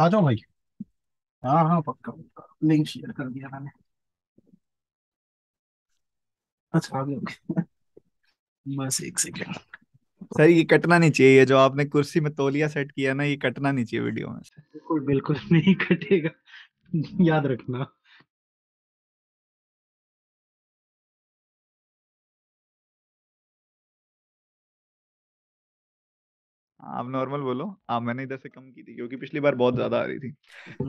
आ जाओ भाई। हाँ हाँ पक्का पक्का, लिंक शेयर कर दिया मैंने। अच्छा आ गया, बस 1 सेकेंड। सर ये कटना नहीं चाहिए, ये जो आपने कुर्सी में तौलिया सेट किया ना, ये कटना नहीं चाहिए वीडियो में से। बिल्कुल बिल्कुल नहीं कटेगा, याद रखना। आप नॉर्मल बोलो। आप मैंने इधर से कम की थी क्योंकि पिछली बार बहुत ज्यादा आ रही थी।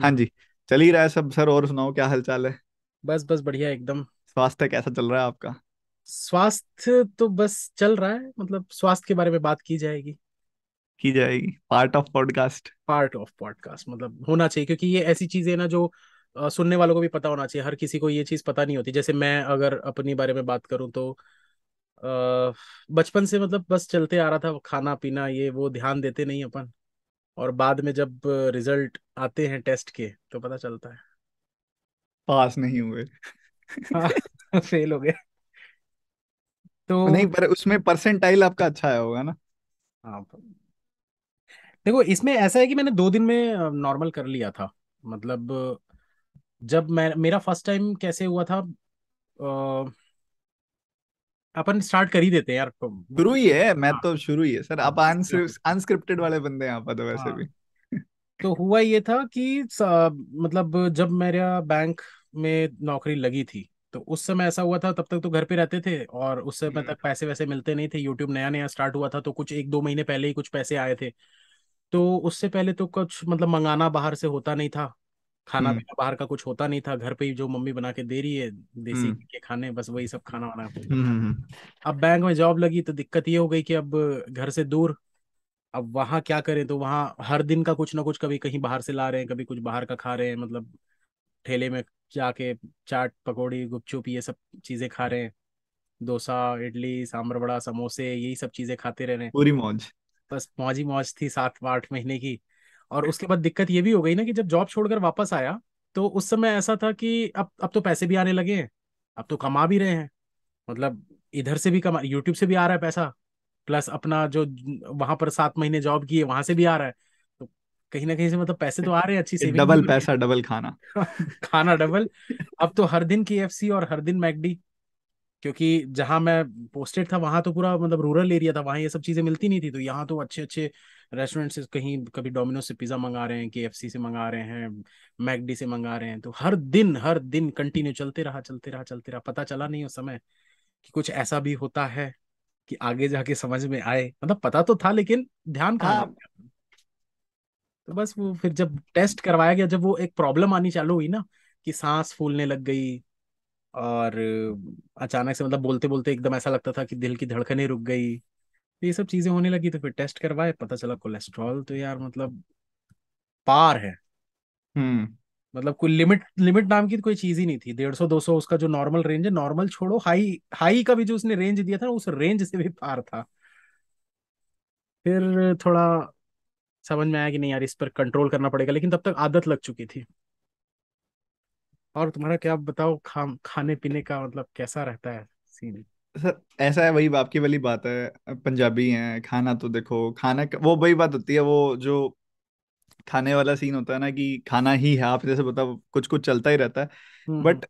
हाँ जी, चल ही रहा है सब। सर और सुनाओ, क्या हालचाल है? बस बस बढ़िया एकदम। स्वास्थ्य कैसा चल रहा है आपका? स्वास्थ्य तो बस चल रहा है, मतलब स्वास्थ्य के बारे में बात की जाएगी। पार्ट ऑफ पॉडकास्ट मतलब होना चाहिए, क्योंकि ये ऐसी चीजें है ना जो सुनने वालों को भी पता होना चाहिए। हर किसी को ये चीज पता नहीं होती। जैसे मैं अगर अपने बारे में बात करूं तो बचपन से मतलब बस चलते आ रहा था, खाना पीना ये वो ध्यान देते नहीं अपन, और बाद में जब रिजल्ट आते हैं टेस्ट के तो पता चलता है पास नहीं हुए। हाँ, फेल हो गए। तो नहीं, पर उसमें परसेंटाइल आपका अच्छा आया होगा ना। हाँ देखो, इसमें ऐसा है कि मैंने 2 दिन में नॉर्मल कर लिया था। मतलब जब मेरा फर्स्ट टाइम कैसे हुआ था, अपन स्टार्ट कर ही देते हैं यार, शुरू ही है। मैं तो शुरू ही है सर, आप अनस्क्रिप्टेड वाले बंदे हैं आप तो वैसे भी। तो हुआ ये था कि मतलब जब मेरा बैंक में नौकरी लगी थी तो उस समय ऐसा हुआ था। तब तक तो घर पे रहते थे और उस समय तक पैसे वैसे मिलते नहीं थे। यूट्यूब नया नया स्टार्ट हुआ था तो कुछ 1-2 महीने पहले ही कुछ पैसे आए थे। तो उससे पहले तो कुछ मतलब मंगाना बाहर से होता नहीं था, खाना पीना बाहर का कुछ होता नहीं था। घर पे ही जो मम्मी बना के दे रही है देसी के खाने, बस वही सब खाना वाना। अब बैंक में जॉब लगी तो दिक्कत ये हो गई कि अब घर से दूर, अब वहाँ क्या करें। तो वहाँ हर दिन का कुछ ना कुछ, कभी कहीं बाहर से ला रहे हैं, कभी कुछ बाहर का खा रहे हैं। मतलब ठेले में जाके चाट पकौड़ी गुपचुप ये सब चीजें खा रहे हैं, डोसा इडली सांभर बड़ा समोसे यही सब चीजें खाते रह रहे हैं। पूरी मौज, बस मौज ही मौज थी 7-8 महीने की। और उसके बाद दिक्कत ये भी हो गई ना कि जब जॉब छोड़कर वापस आया तो उस समय ऐसा था कि अब तो पैसे भी आने लगे हैं, अब तो कमा भी रहे हैं। मतलब इधर से भी कमा, यूट्यूब से भी आ रहा है पैसा, प्लस अपना जो वहां पर 7 महीने जॉब किए वहां से भी आ रहा है। तो कहीं ना कहीं से मतलब पैसे तो आ रहे हैं, अच्छी सेविंग, डबल पैसा डबल खाना। खाना डबल। अब तो हर दिन KFC और हर दिन मैकडी, क्योंकि जहां मैं पोस्टेड था वहां तो पूरा मतलब रूरल एरिया था, वहां ये सब चीजें मिलती नहीं थी। तो यहाँ तो अच्छे अच्छे रेस्टोरेंट से, कहीं कभी डोमिनोज से पिज्जा मंगा रहे हैं, KFC से मंगा रहे हैं, मैकडी से मंगा रहे हैं। तो हर दिन कंटिन्यू चलते रहा। पता चला नहीं उस समय कि कुछ ऐसा भी होता है कि आगे जाके समझ में आए। मतलब पता तो था लेकिन ध्यान कहाँ। तो बस वो फिर जब टेस्ट करवाया गया, जब वो एक प्रॉब्लम आनी चालू हुई ना कि सांस फूलने लग गई और अचानक से मतलब बोलते बोलते एकदम ऐसा लगता था कि दिल की धड़कनें रुक गई, ये सब चीजें होने लगी। तो फिर टेस्ट करवाए, पता चला कोलेस्ट्रॉल तो यार मतलब पार है। मतलब कोई लिमिट नाम की कोई चीज ही नहीं थी। 150-200 उसका जो नॉर्मल रेंज है, नॉर्मल छोड़ो हाई का भी जो उसने रेंज दिया था उस रेंज से भी पार था। फिर थोड़ा समझ में आया कि नहीं यार, इस पर कंट्रोल करना पड़ेगा, लेकिन तब तक आदत लग चुकी थी। और तुम्हारा क्या बताओ, खाने पीने का मतलब कैसा रहता है सीन? सर ऐसा है, वही आपकी वाली बात है, पंजाबी हैं। खाना तो देखो, खाना वो वही बात होती है, वो जो खाने वाला सीन होता है ना कि खाना ही है। आप जैसे बताओ कुछ कुछ चलता ही रहता है। बट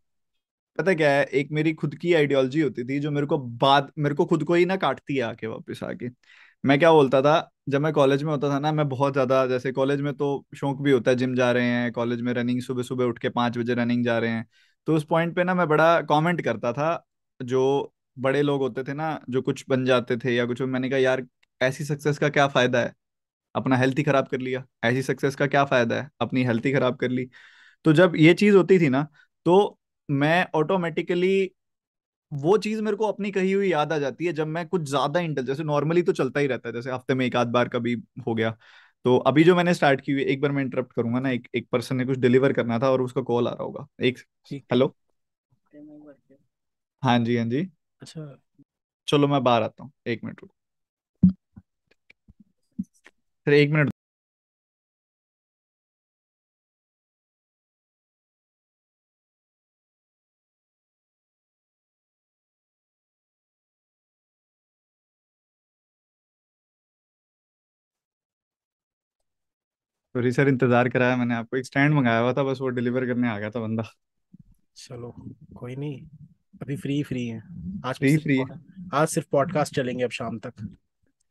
पता क्या है, एक मेरी खुद की आइडियोलॉजी होती थी जो मेरे को खुद को ही ना काटती है आके, वापस आके। मैं क्या बोलता था जब मैं कॉलेज में होता था ना, मैं बहुत ज्यादा, जैसे कॉलेज में तो शौक भी होता है, जिम जा रहे हैं, कॉलेज में रनिंग, सुबह सुबह उठ के 5 बजे रनिंग जा रहे हैं। तो उस पॉइंट पे ना मैं बड़ा कमेंट करता था, जो बड़े लोग होते थे ना, जो कुछ बन जाते थे या कुछ। मैंने कहा यार ऐसी सक्सेस का क्या फायदा है, अपना हेल्थ ही खराब कर लिया। ऐसी सक्सेस का क्या फायदा है, अपनी हेल्थ ही खराब कर ली। तो जब ये चीज होती थी ना तो मैं ऑटोमेटिकली वो चीज मेरे को अपनी कही हुई याद आ जाती है। जब मैं कुछ ज्यादा जैसे नॉर्मली तो चलता ही रहता है, जैसे हफ्ते में 1-8 बार कभी हो गया। तो अभी जो मैंने स्टार्ट की हुई, एक बार मैं इंटरप्ट करूंगा ना, एक पर्सन ने कुछ डिलीवर करना था और उसका कॉल आ रहा होगा। एक हेलो, हाँ जी हाँ जी, अच्छा चलो मैं बाहर आता हूँ, 1 मिनट फिर 1 मिनट। सॉरी सर, इंतजार कराया मैंने आपको। एक स्टैंड मंगाया हुआ था, बस वो डिलीवर करने आ गया था बंदा। चलो कोई नहीं, अभी फ्री है आज, आज सिर्फ पॉडकास्ट चलेंगे अब शाम तक।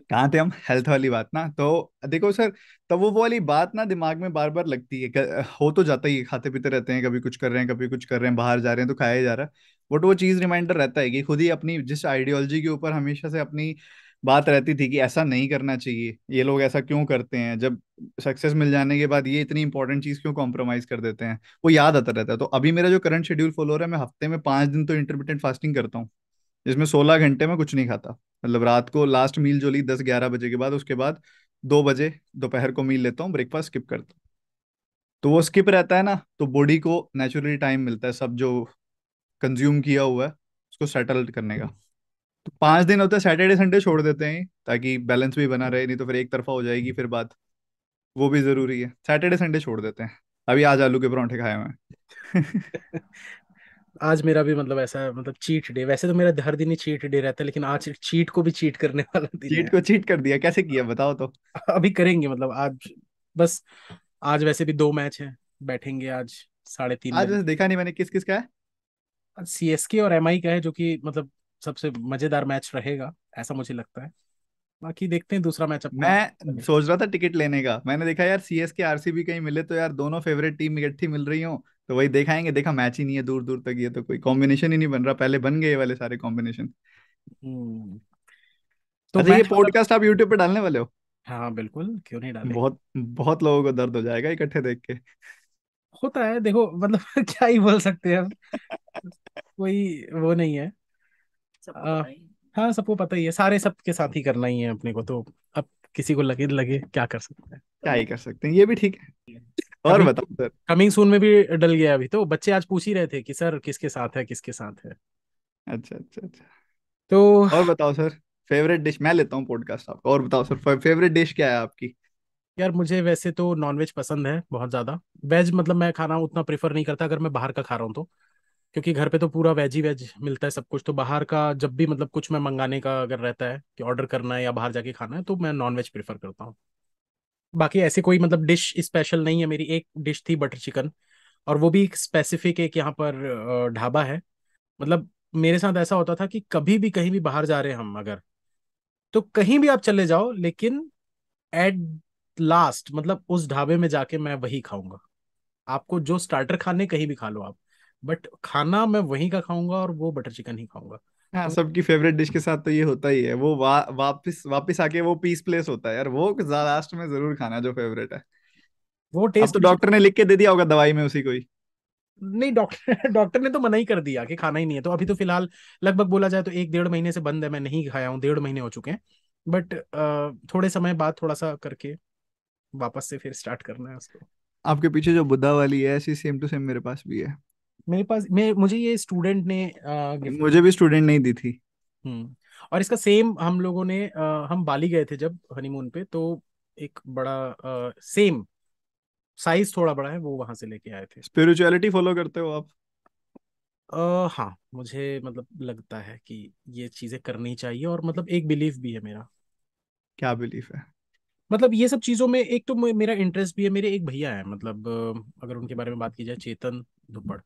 कहाँ थे हम? हेल्थ वाली बात ना। तो देखो सर, तब वो वाली बात ना दिमाग में बार बार लगती है, हो तो जाता ही है, खाते पीते रहते हैं, कभी कुछ कर रहे हैं कभी कुछ कर रहे हैं, बाहर जा रहे हैं तो खाया जा रहा है, बट वो चीज़ रिमाइंडर रहता है कि खुद ही अपनी जिस आइडियोलॉजी के ऊपर हमेशा से अपनी बात रहती थी कि ऐसा नहीं करना चाहिए, ये लोग ऐसा क्यों करते हैं, जब सक्सेस मिल जाने के बाद ये इतनी इंपॉर्टेंट चीज़ क्यों कॉम्प्रोमाइज़ कर देते हैं, वो याद आता रहता है। तो अभी मेरा जो करंट शेड्यूल फॉलो हो रहा है, मैं हफ्ते में 5 दिन तो इंटरमिटेंट फास्टिंग करता हूँ, जिसमें 16 घंटे में कुछ नहीं खाता। मतलब रात को लास्ट मील जो ली 10-11 बजे के बाद, उसके बाद 2 बजे दोपहर को मील लेता हूँ, ब्रेकफास्ट स्किप करता हूँ। तो वो स्किप रहता है ना, तो बॉडी को नेचुरली टाइम मिलता है सब जो कंज्यूम किया हुआ है उसको सेटल करने का। तो 5 दिन होते हैं, सैटरडे संडे छोड़ देते हैं ताकि बैलेंस भी बना रहे, नहीं तो फिर एक तरफा हो जाएगी फिर बात, वो भी ज़रूरी है। सैटरडे संडे छोड़ देते हैं। अभी आज आलू के परांठे खाए मैं। आज मेरा भी मतलब ऐसा है, मतलब चीट डे। वैसे तो मेरा हर दिन ही चीट डे रहता है, लेकिन आज चीट को भी चीट करने वाला दिन। चीट को चीट कर दिया? कैसे किया बताओ तो। अभी करेंगे, मतलब आज बस, आज वैसे भी 2 मैच हैं, बैठेंगे आज 3:30। आज देखा नहीं मैंने, किस किस का है? CSK और MI का है, जो कि मतलब सबसे मजेदार मैच रहेगा ऐसा मुझे लगता है। बाकी देखते हैं दूसरा मैच। मैं सोच रहा था टिकट लेने का, मैंने देखा यार CSK RCB कहीं मिले तो यार दोनों फेवरेट टीम इकट्ठी मिल रही हो, तो वही देखाएंगे। देखा मैच ही नहीं है दूर दूर तक, ये तो कोई कॉम्बिनेशन ही नहीं बन रहा, पहले बन गए वाले सारे कॉम्बिनेशन। तो ये पॉडकास्ट आप YouTube पे डालने वाले हो? हाँ बिल्कुल, क्यों नहीं डालेंगे। बहुत बहुत लोगों को दर्द हो जाएगा इकट्ठे देख के। होता है देखो, मतलब क्या ही बोल सकते हैं, कोई वो नहीं है। हाँ सबको पता ही है, सारे सबके साथ ही करना ही है अपने को, तो अब किसी को लगे क्या कर सकते हैं, क्या ही कर सकते हैं, ये भी ठीक है। और बताओ सर, कमिंग सून में भी डल गया अभी। तो बच्चे आज पूछ ही रहे थे कि सर किसके साथ है किसके साथ है। अच्छा। तो और बताओ सर, फेवरेट डिश? मैं लेता हूँ पॉडकास्ट आपका। और बताओ सर, फेवरेट डिश क्या है आपकी? यार मुझे वैसे तो नॉनवेज पसंद है बहुत ज्यादा, वेज मतलब मैं खाना उतना प्रेफर नहीं करता अगर मैं बाहर का खा रहा हूँ तो, क्योंकि घर पे तो पूरा वेज ही वेज मिलता है सब कुछ। तो बाहर का जब भी मतलब कुछ मैं मंगाने का अगर रहता है कि ऑर्डर करना है या बाहर जाके खाना है, तो मैं नॉनवेज प्रेफर करता हूँ। बाकी ऐसे कोई मतलब डिश स्पेशल नहीं है मेरी। एक डिश थी बटर चिकन, और वो भी एक स्पेसिफिक एक यहाँ पर ढाबा है। मतलब मेरे साथ ऐसा होता था कि कभी भी कहीं भी बाहर जा रहे हैं हम अगर, तो कहीं भी आप चले जाओ, लेकिन एट लास्ट मतलब उस ढाबे में जाके मैं वही खाऊंगा। आपको जो स्टार्टर खाने कहीं भी खा लो आप, बट खाना मैं वहीं का खाऊंगा, और वो बटर चिकन ही खाऊंगा। हाँ, सबकी फेवरेट डिश के साथ तो ये होता ही है, वो वापस आके वो पीस प्लेस होता है यार, वो लास्ट में जरूर खाना जो फेवरेट है। वो टेस्ट तो डॉक्टर ने लिख के दे दिया होगा दवाई में उसी को ही। नहीं, डॉक्टर ने तो मना ही कर दिया कि खाना ही नहीं है। तो अभी तो फिलहाल लगभग बोला जाए तो 1-1.5 महीने से बंद है, मैं नहीं खाया हूँ, 1.5 महीने हो चुके हैं। बट थोड़े समय बाद थोड़ा सा करके वापस से फिर स्टार्ट करना है उसको। आपके पीछे जो बुद्धा वाली है, ऐसी सेम टू सेम मेरे पास भी है। मुझे ये स्टूडेंट ने मुझे भी स्टूडेंट नहीं दी थी। और इसका सेम हम लोगों ने हम बाली गए थे जब हनीमून पे, तो एक बड़ा सेम साइज थोड़ा बड़ा है, वो वहां से लेके आए थे। स्पिरिचुअलिटी फॉलो करते हो आप? हाँ मुझे मतलब लगता है कि ये चीजें करनी चाहिए, और मतलब एक बिलीफ भी है मेरा। क्या बिलीफ है? मतलब ये सब चीज़ों में एक तो मेरा इंटरेस्ट भी है। मेरे एक भैया है, मतलब अगर उनके बारे में बात की जाए, चेतन दुपड़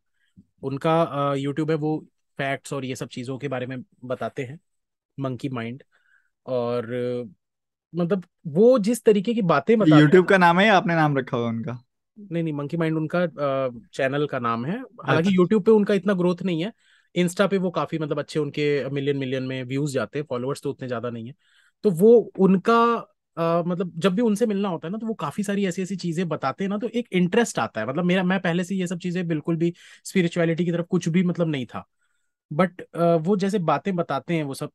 उनका यूट्यूब है, वो फैक्ट्स और ये सब चीज़ों के बारे में बताते हैं, मंकी माइंड। और मतलब वो जिस तरीके की बातें बताते, यूट्यूब का नाम है या आपने नाम रखा हुआ उनका? नहीं, मंकी माइंड उनका चैनल का नाम है। हालांकि यूट्यूब पे उनका इतना ग्रोथ नहीं है, इंस्टा पे वो काफ़ी मतलब अच्छे, उनके मिलियन में व्यूज़ जाते हैं, फॉलोअर्स तो उतने ज़्यादा नहीं है। तो वो उनका मतलब जब भी उनसे मिलना होता है ना, तो वो काफी सारी ऐसी चीजें बताते हैं ना, तो एक इंटरेस्ट आता है। मतलब मैं पहले से ये सब चीजें बिल्कुल भी स्पिरिचुअलिटी की तरफ कुछ भी मतलब नहीं था, बट वो जैसे बातें बताते हैं वो सब,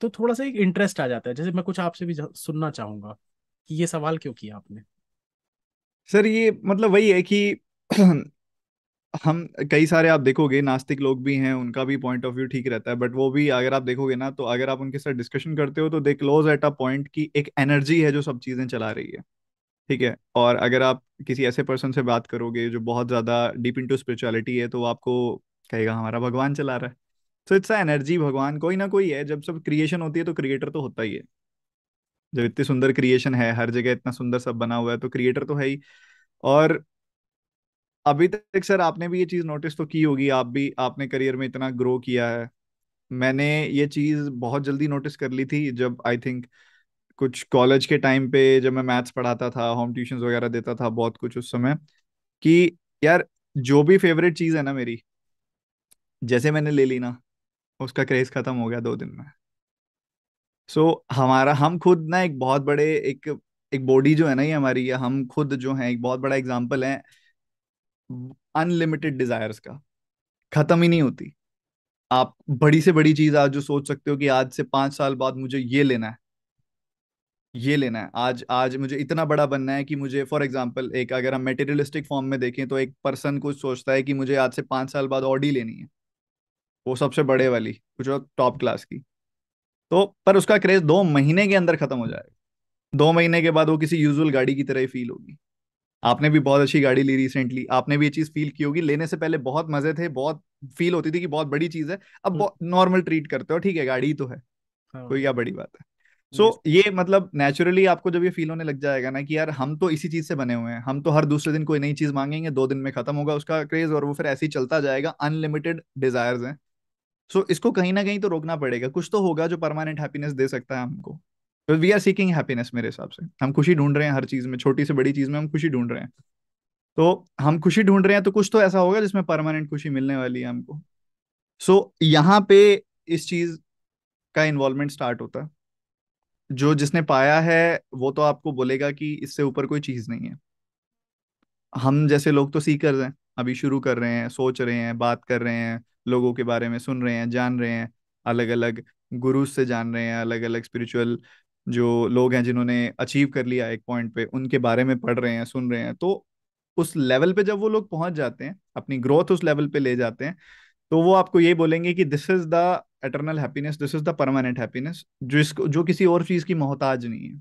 तो थोड़ा सा एक इंटरेस्ट आ जाता है। जैसे मैं कुछ आपसे भी सुनना चाहूंगा कि ये सवाल क्यों किया आपने सर। ये मतलब वही है कि हम कई सारे आप देखोगे नास्तिक लोग भी हैं, उनका भी पॉइंट ऑफ व्यू ठीक रहता है, बट वो भी अगर आप देखोगे ना, तो अगर आप उनके साथ डिस्कशन करते हो तो they close at a point कि एक एनर्जी है जो सब चीज़ें चला रही है, ठीक है। और अगर आप किसी ऐसे पर्सन से बात करोगे जो बहुत ज़्यादा डीप इनटू स्पिरिचुअलिटी है, तो आपको कहेगा हमारा भगवान चला रहा है। सो इट्स अ एनर्जी, भगवान कोई ना कोई है। जब सब क्रिएशन होती है तो क्रिएटर तो होता ही है। जब इतनी सुंदर क्रिएशन है, हर जगह इतना सुंदर सब बना हुआ है, तो क्रिएटर तो है ही। और अभी तक सर आपने भी ये चीज़ नोटिस तो की होगी, आप भी, आपने करियर में इतना ग्रो किया है। मैंने ये चीज़ बहुत जल्दी नोटिस कर ली थी जब आई थिंक कुछ कॉलेज के टाइम पे, जब मैं मैथ्स पढ़ाता था, होम ट्यूशंस वगैरह देता था बहुत कुछ उस समय, कि यार जो भी फेवरेट चीज़ है ना मेरी, जैसे मैंने ले ली ना, उसका क्रेज खत्म हो गया 2 दिन में। सो हमारा, हम खुद ना एक बहुत बड़े, एक बॉडी जो है ना ये हमारी, हम खुद जो है एक बहुत बड़ा एग्जाम्पल है अनलिमिटेड डिजायर्स का, खत्म ही नहीं होती। आप बड़ी से बड़ी चीज आज जो सोच सकते हो कि आज से 5 साल बाद मुझे ये लेना है, ये लेना है, आज मुझे इतना बड़ा बनना है कि मुझे, फॉर एग्जाम्पल, एक अगर हम मेटेरियलिस्टिक फॉर्म में देखें तो एक पर्सन कुछ सोचता है कि मुझे आज से 5 साल बाद ऑडी लेनी है, वो सबसे बड़े वाली, कुछ टॉप क्लास की, तो पर उसका क्रेज 2 महीने के अंदर खत्म हो जाएगा। 2 महीने के बाद वो किसी यूजुअल गाड़ी की तरह ही फील होगी। आपने भी बहुत अच्छी गाड़ी ली रिसेंटली, आपने भी ये चीज़ फील की होगी, लेने से पहले बहुत मजे थे, बहुत फील होती थी कि बहुत बड़ी चीज़ है, अब नॉर्मल ट्रीट करते हो, ठीक है गाड़ी तो है, कोई क्या बड़ी बात है। सो ये मतलब नेचुरली आपको जब ये फील होने लग जाएगा ना कि यार हम तो इसी चीज़ से बने हुए हैं, हम तो हर दूसरे दिन कोई नई चीज़ मांगेंगे, 2 दिन में खत्म होगा उसका क्रेज, और वो फिर ऐसे ही चलता जाएगा। अनलिमिटेड डिजायर्स हैं। सो इसको कहीं ना कहीं तो रोकना पड़ेगा, कुछ तो होगा जो परमानेंट हैप्पीनेस दे सकता है हमको। तो वी आर सीकिंग हैप्पीनेस, मेरे हिसाब से हम खुशी ढूंढ रहे हैं हर चीज़ में, छोटी से बड़ी चीज़ में हम खुशी ढूंढ रहे हैं। तो हम खुशी ढूंढ रहे हैं तो कुछ तो ऐसा होगा जिसमें परमानेंट खुशी मिलने वाली है हमको। सो यहाँ पे इस चीज़ का इन्वॉल्वमेंट स्टार्ट होता है। जो जिसने पाया है वो तो आपको बोलेगा कि इससे ऊपर कोई चीज़ नहीं है। हम जैसे लोग तो सीकर्स हैं, अभी शुरू कर रहे हैं, सोच रहे हैं, बात कर रहे हैं, लोगों के बारे में सुन रहे हैं, जान रहे हैं, अलग अलग गुरुज से जान रहे हैं, अलग अलग स्पिरिचुअल जो लोग हैं जिन्होंने अचीव कर लिया एक पॉइंट पे, उनके बारे में पढ़ रहे हैं, सुन रहे हैं। तो उस लेवल पे जब वो लोग पहुंच जाते हैं, अपनी ग्रोथ उस लेवल पे ले जाते हैं, तो वो आपको ये बोलेंगे कि this is the eternal happiness, this is the permanent happiness, जो किसी और चीज की मोहताज नहीं है।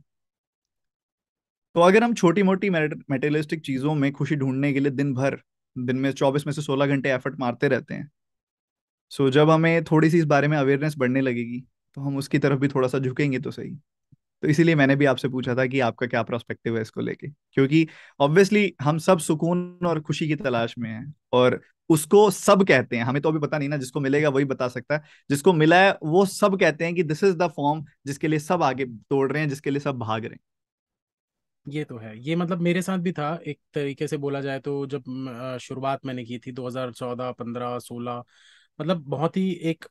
तो अगर हम छोटी मोटी मेटेरियलिस्टिक चीजों में खुशी ढूंढने के लिए दिन भर, दिन में 24 में से 16 घंटे एफर्ट मारते रहते हैं, सो जब हमें थोड़ी सी इस बारे में अवेयरनेस बढ़ने लगेगी तो हम उसकी तरफ भी थोड़ा सा झुकेंगे तो सही। तो इसीलिए मैंने भी आपसे पूछा था कि आपका क्या पर्सपेक्टिव है इसको लेके, क्योंकि ऑब्वियसली हम सब सुकून और खुशी की तलाश में हैं, और उसको सब कहते हैं, हमें तो अभी पता नहीं ना, जिसको मिलेगा वही बता सकता है, जिसको मिला है वो सब कहते हैं कि दिस इज द फॉर्म जिसके लिए सब आगे दौड़ रहे हैं, जिसके लिए सब भाग रहे हैं। ये तो है, ये मतलब मेरे साथ भी था एक तरीके से बोला जाए तो। जब शुरुआत मैंने की थी 2014, 2015, 2016, मतलब बहुत ही एक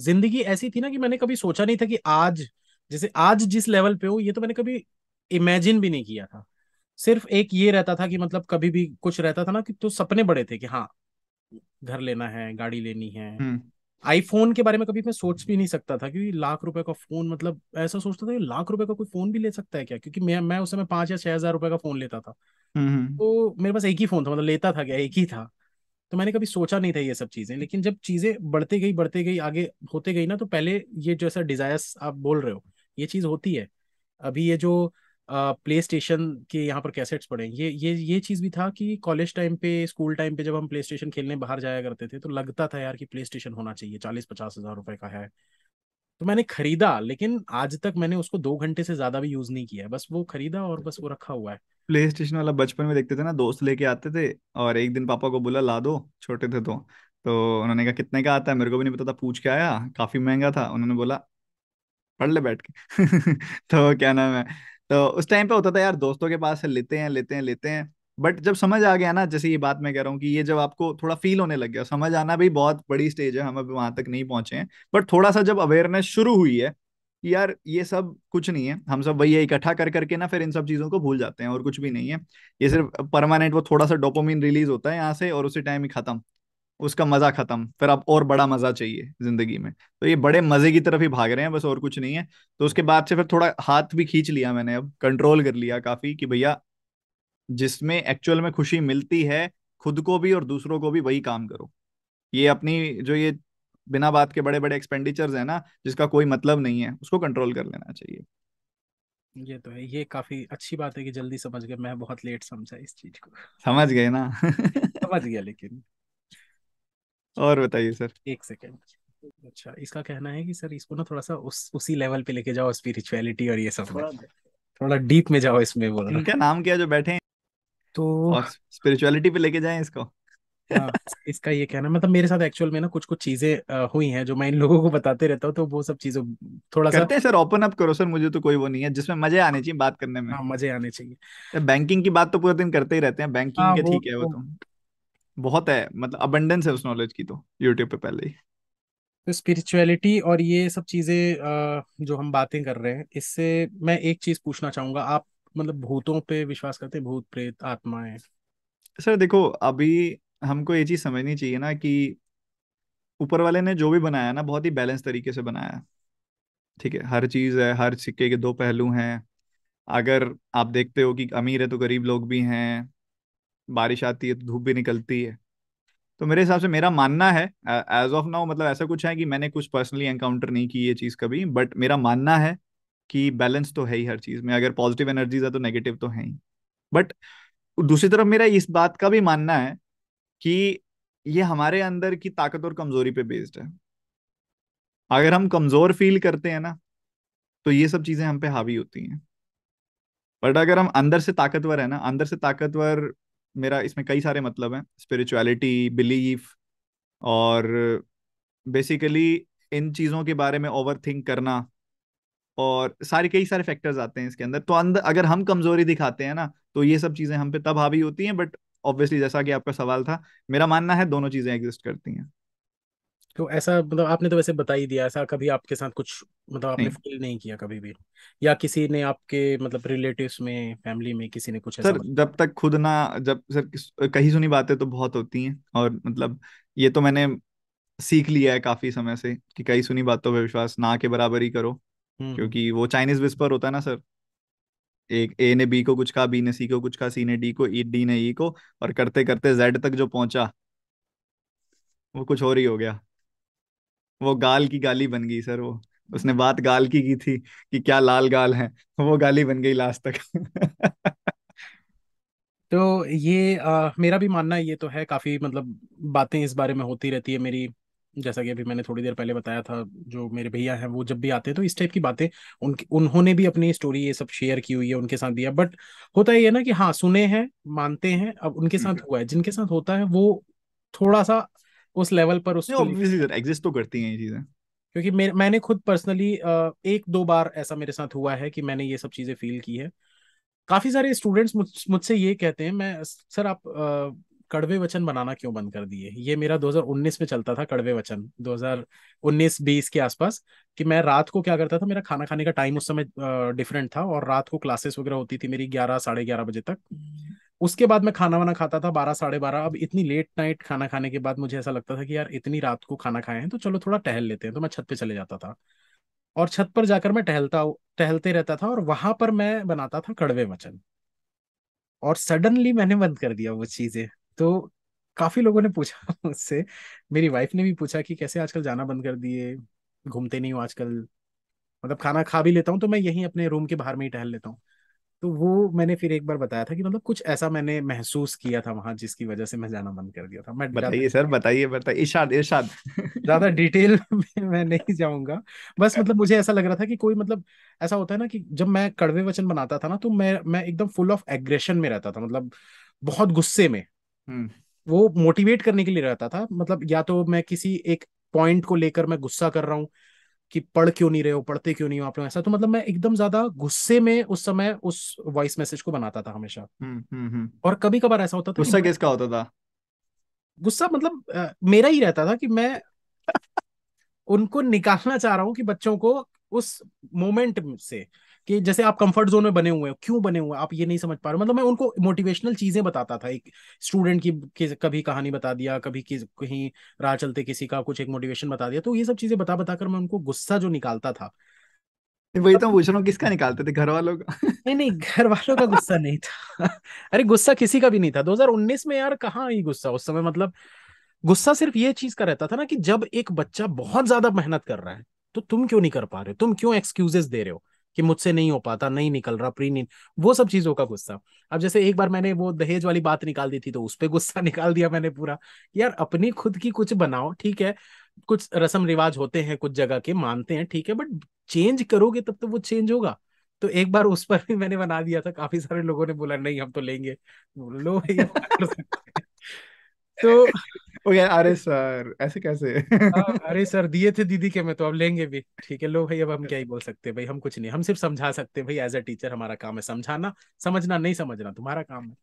जिंदगी ऐसी थी ना कि मैंने कभी सोचा नहीं था कि आज, जैसे आज जिस लेवल पे हो, ये तो मैंने कभी इमेजिन भी नहीं किया था। सिर्फ एक ये रहता था कि मतलब कभी भी कुछ रहता था ना कि तो सपने बड़े थे कि हाँ घर लेना है, गाड़ी लेनी है। आईफोन के बारे में कभी मैं सोच भी नहीं सकता था, क्योंकि लाख रुपए का फोन, मतलब ऐसा सोचता था लाख रुपए का कोई फोन भी ले सकता है क्या, क्योंकि मैं उस समय 5 या 6 हजार रुपए का फोन लेता था। तो मेरे पास एक ही फोन था, मतलब लेता था क्या, एक ही था। तो मैंने कभी सोचा नहीं था ये सब चीजें। लेकिन जब चीजें बढ़ते गई आगे होते गई ना, तो पहले ये जैसा डिजायर्स आप बोल रहे हो ये चीज होती है। अभी ये जो प्ले स्टेशन के यहाँ पर कैसेट्स पड़े, ये चीज भी था कि कॉलेज टाइम पे, स्कूल टाइम पे जब हम प्ले स्टेशन खेलने बाहर जाया करते थे तो लगता था यार कि प्ले स्टेशन होना चाहिए, 40-50 हजार रुपए का है तो मैंने खरीदा। लेकिन आज तक मैंने उसको 2 घंटे से ज्यादा भी यूज नहीं किया है, बस वो खरीदा और बस वो रखा हुआ है। प्ले स्टेशन वाला बचपन में देखते थे ना, दोस्त लेके आते थे, और एक दिन पापा को बोला ला दो, छोटे थे तो उन्होंने कहा कितने का आता है, मेरे को भी नहीं पता था, पूछ के आया, काफी महंगा था, उन्होंने बोला पढ़ ले बैठ के। तो क्या नाम है, तो उस टाइम पे होता था यार दोस्तों के पास लेते हैं। बट जब समझ आ गया ना, जैसे ये बात मैं कह रहा हूँ कि ये जब आपको थोड़ा फील होने लग गया, समझ आना भी बहुत बड़ी स्टेज है, हम अभी वहां तक नहीं पहुंचे हैं, बट थोड़ा सा जब अवेयरनेस शुरू हुई है कि यार ये सब कुछ नहीं है, हम सब वही इकट्ठा कर करके ना फिर इन सब चीजों को भूल जाते हैं, और कुछ भी नहीं है, ये सिर्फ परमानेंट, वो थोड़ा सा डोपामिन रिलीज होता है यहाँ से और उसी टाइम ही खत्म, उसका मजा खत्म, फिर आप और बड़ा मजा चाहिए जिंदगी में, तो ये बड़े मजे की तरफ ही भाग रहे हैं बस, और कुछ नहीं है। तो उसके बाद से फिर थोड़ा हाथ भी खींच लिया मैंने, अब कंट्रोल कर लिया काफी, कि भैया जिसमें एक्चुअल में खुशी मिलती है खुद को भी और दूसरों को भी, वही काम करो। ये अपनी जो ये बिना बात के बड़े बड़े एक्सपेंडिचर्स है ना, जिसका कोई मतलब नहीं है, उसको कंट्रोल कर लेना चाहिए। ये तो है, ये काफी अच्छी बात है कि जल्दी समझ गए, मैं बहुत लेट समझा इस चीज को। समझ गए ना? समझ गया। लेकिन और बताइए सर। 1 सेकेंड। अच्छा, इसका कहना है कि सर इसको ना थोड़ा सा उसी लेवल पे लेके जाओ, स्पिरिचुअलिटी और ये सब थोड़ा डीप में जाओ इसमें, बोल रहा हूं नाम क्या जो बैठे हैं तो स्पिरिचुअलिटी पे लेके जाएं इसको। इसका ये कहना, मतलब मेरे साथ एक्चुअल में ना कुछ कुछ चीजें हुई हैं जो मैं इन लोगों को बताते रहता हूँ, तो वो सब चीजों थोड़ा सा करते हैं सर, ओपन अप करो सर, मुझे तो कोई वो नहीं है, जिसमें मजे आने चाहिए बात करने में। हाँ, मजे आने चाहिए। बैंकिंग की बात तो पूरे दिन करते ही रहते हैं, बैंकिंग के ठीक है वो तो बहुत है, मतलब अबंडेंस है उस नॉलेज की तो यूट्यूब पे पहले ही। तो स्पिरिचुअलिटी और ये सब चीजें जो हम बातें कर रहे हैं, इससे मैं एक चीज पूछना चाहूंगा, आप मतलब भूतों पे विश्वास करते हैं, भूत प्रेत आत्माएं? सर देखो, अभी हमको ये चीज समझनी चाहिए ना कि ऊपर वाले ने जो भी बनाया ना बहुत ही बैलेंस तरीके से बनाया, ठीक है, हर चीज है, हर सिक्के के दो पहलू हैं। अगर आप देखते हो कि अमीर है तो गरीब लोग भी हैं, बारिश आती है तो धूप भी निकलती है। तो मेरे हिसाब से मेरा मानना है एज ऑफ नाउ, मतलब ऐसा कुछ है कि मैंने कुछ पर्सनली एनकाउंटर नहीं की ये चीज़ कभी, बट मेरा मानना है कि बैलेंस तो है ही हर चीज़ में, अगर पॉजिटिव एनर्जीज है तो नेगेटिव तो है ही। बट दूसरी तरफ मेरा इस बात का भी मानना है कि ये हमारे अंदर की ताकत और कमजोरी पे बेस्ड है। अगर हम कमजोर फील करते हैं ना तो ये सब चीज़ें हम पे हावी होती हैं, बट अगर हम अंदर से ताकतवर है ना, अंदर से ताकतवर मेरा इसमें कई सारे मतलब हैं, स्पिरिचुअलिटी, बिलीफ और बेसिकली इन चीज़ों के बारे में ओवरथिंक करना और सारे कई सारे फैक्टर्स आते हैं इसके अंदर। तो अंदर अगर हम कमजोरी दिखाते हैं ना तो ये सब चीज़ें हम पे तब हावी होती हैं। बट ऑब्वियसली जैसा कि आपका सवाल था, मेरा मानना है दोनों चीज़ें एग्जिस्ट करती हैं। तो ऐसा मतलब आपने तो वैसे बता ही दिया, ऐसा कभी आपके साथ कुछ मतलब आपने फील नहीं किया कभी भी, या किसी ने आपके मतलब रिलेटिव्स में, फैमिली में किसी ने कुछ ऐसा? सर जब तक खुद ना, जब सर कही सुनी बातें तो बहुत होती हैं, और मतलब ये तो मैंने सीख लिया है काफी समय से कि कही सुनी बातों पे विश्वास ना के बराबर ही करो, क्योंकि वो चाइनीज विस्पर होता है ना सर, एक ए ने बी को कुछ कहा, बी ने सी को कुछ कहा, सी ने डी को, डी ने ई को, और करते करते जेड तक जो पहुंचा वो कुछ और ही हो गया, वो गाल की गाली बन गई सर। वो उसने बात गाल की थी कि क्या लाल गाल है, वो गाली बन गई लास्ट तक। तो ये मेरा भी मानना ये तो है, काफी मतलब बातें इस बारे में होती रहती है मेरी, जैसा कि अभी मैंने थोड़ी देर पहले बताया था, जो मेरे भैया हैं वो जब भी आते हैं तो इस टाइप की बातें उन्होंने भी अपनी स्टोरी ये सब शेयर की हुई है उनके साथ दिया। बट होता है ये ना कि हाँ सुने हैं, मानते हैं, अब उनके साथ हुआ है, जिनके साथ होता है वो थोड़ा सा उस लेवल पर उसको ऑब्वियसली सर एग्जिस्ट तो करती हैं ये चीजें, क्योंकि मैंने खुद पर्सनली एक दो बार ऐसा मेरे साथ हुआ है कि मैंने ये सब चीजें फील की है। काफी सारे स्टूडेंट्स मुझसे ये कहते हैं, मैं सर आप कड़वे वचन बनाना क्यों बंद कर दिए? ये मेरा 2019 में चलता था कड़वे वचन, 2019-20 के आसपास, कि मैं रात को क्या करता था, मेरा खाना खाने का टाइम उस समय डिफरेंट था और रात को क्लासेस वगैरह होती थी मेरी 11-11:30 बजे तक। उसके बाद मैं खाना वाना खाता था 12-12:30। अब इतनी लेट नाइट खाना खाने के बाद मुझे ऐसा लगता था कि यार इतनी रात को खाना खाए हैं तो चलो थोड़ा टहल लेते हैं, तो मैं छत पे चले जाता था और छत पर जाकर मैं टहलते रहता था और वहां पर मैं बनाता था कड़वे वचन, और सडनली मैंने बंद कर दिया वो चीजें। तो काफी लोगों ने पूछा मुझसे, मेरी वाइफ ने भी पूछा कि कैसे आजकल जाना बंद कर दिए, घूमते नहीं हो आजकल, मतलब खाना खा भी लेता हूँ तो मैं यहीं अपने रूम के बाहर में ही टहल लेता हूँ। तो वो मैंने फिर एक बार बताया था कि मतलब कुछ ऐसा मैंने महसूस किया था वहां, जिसकी वजह से मैं जाना बंद कर दिया था। मैं बताइए सर, बताइए इरशाद ज्यादा डिटेल में मैं नहीं जाऊंगा, बस मतलब मुझे ऐसा लग रहा था कि कोई मतलब ऐसा होता है ना कि जब मैं कड़वे वचन बनाता था ना तो मैं एकदम फुल ऑफ एग्रेशन में रहता था, मतलब बहुत गुस्से में। वो मोटिवेट करने के लिए रहता था, मतलब या तो मैं किसी एक पॉइंट को लेकर मैं गुस्सा कर रहा हूँ कि पढ़ क्यों नहीं रहे हो, पढ़ते क्यों नहीं हो आप लोग ऐसा, तो मतलब मैं एकदम ज्यादा गुस्से में उस समय उस वॉइस मैसेज को बनाता था हमेशा। और कभी कभार ऐसा होता था, गुस्सा किसका होता था? गुस्सा मतलब मेरा ही रहता था कि मैं उनको निकालना चाह रहा हूँ कि बच्चों को उस मोमेंट से, कि जैसे आप कंफर्ट जोन में बने हुए हो, क्यों बने हुए आप ये नहीं समझ पा रहे हो। मतलब मैं उनको मोटिवेशनल चीजें बताता था, एक स्टूडेंट की कभी कहानी बता दिया, कभी कहीं राह चलते किसी का कुछ एक मोटिवेशन बता दिया, तो ये सब चीजें बता बताकर मैं उनको गुस्सा जो निकालता था। वही तो पूछ रहा हूँ, किसका निकालते थे? घर वालों का? नहीं, घर वालों का गुस्सा नहीं था। अरे गुस्सा किसी का भी नहीं था 2019 में यार, कहाँ ही गुस्सा उस समय। मतलब गुस्सा सिर्फ ये चीज का रहता था ना कि जब एक बच्चा बहुत ज्यादा मेहनत कर रहा है तो तुम क्यों नहीं कर पा रहे हो, तुम क्यों एक्सक्यूजेस दे रहे हो कि मुझसे नहीं हो पाता, नहीं निकल रहा प्रीनीड, वो सब चीजों का गुस्सा। अब जैसे एक बार मैंने वो दहेज वाली बात निकाल दी थी तो उस पे गुस्सा निकाल दिया मैंने पूरा। यार अपनी खुद की कुछ बनाओ, ठीक है कुछ रसम रिवाज होते हैं कुछ जगह के, मानते हैं ठीक है, बट चेंज करोगे तब तो वो चेंज होगा। तो एक बार उस पर भी मैंने बना दिया था, काफी सारे लोगों ने बोला नहीं हम तो लेंगे, लो तो भैया अरे सर ऐसे कैसे अरे सर दिए थे दीदी के, मैं तो अब लेंगे भी ठीक है। लो भाई अब हम क्या ही बोल सकते हैं भाई, हम कुछ नहीं, हम सिर्फ समझा सकते हैं भाई, एज अ टीचर हमारा काम है समझाना, समझना नहीं समझना तुम्हारा काम है।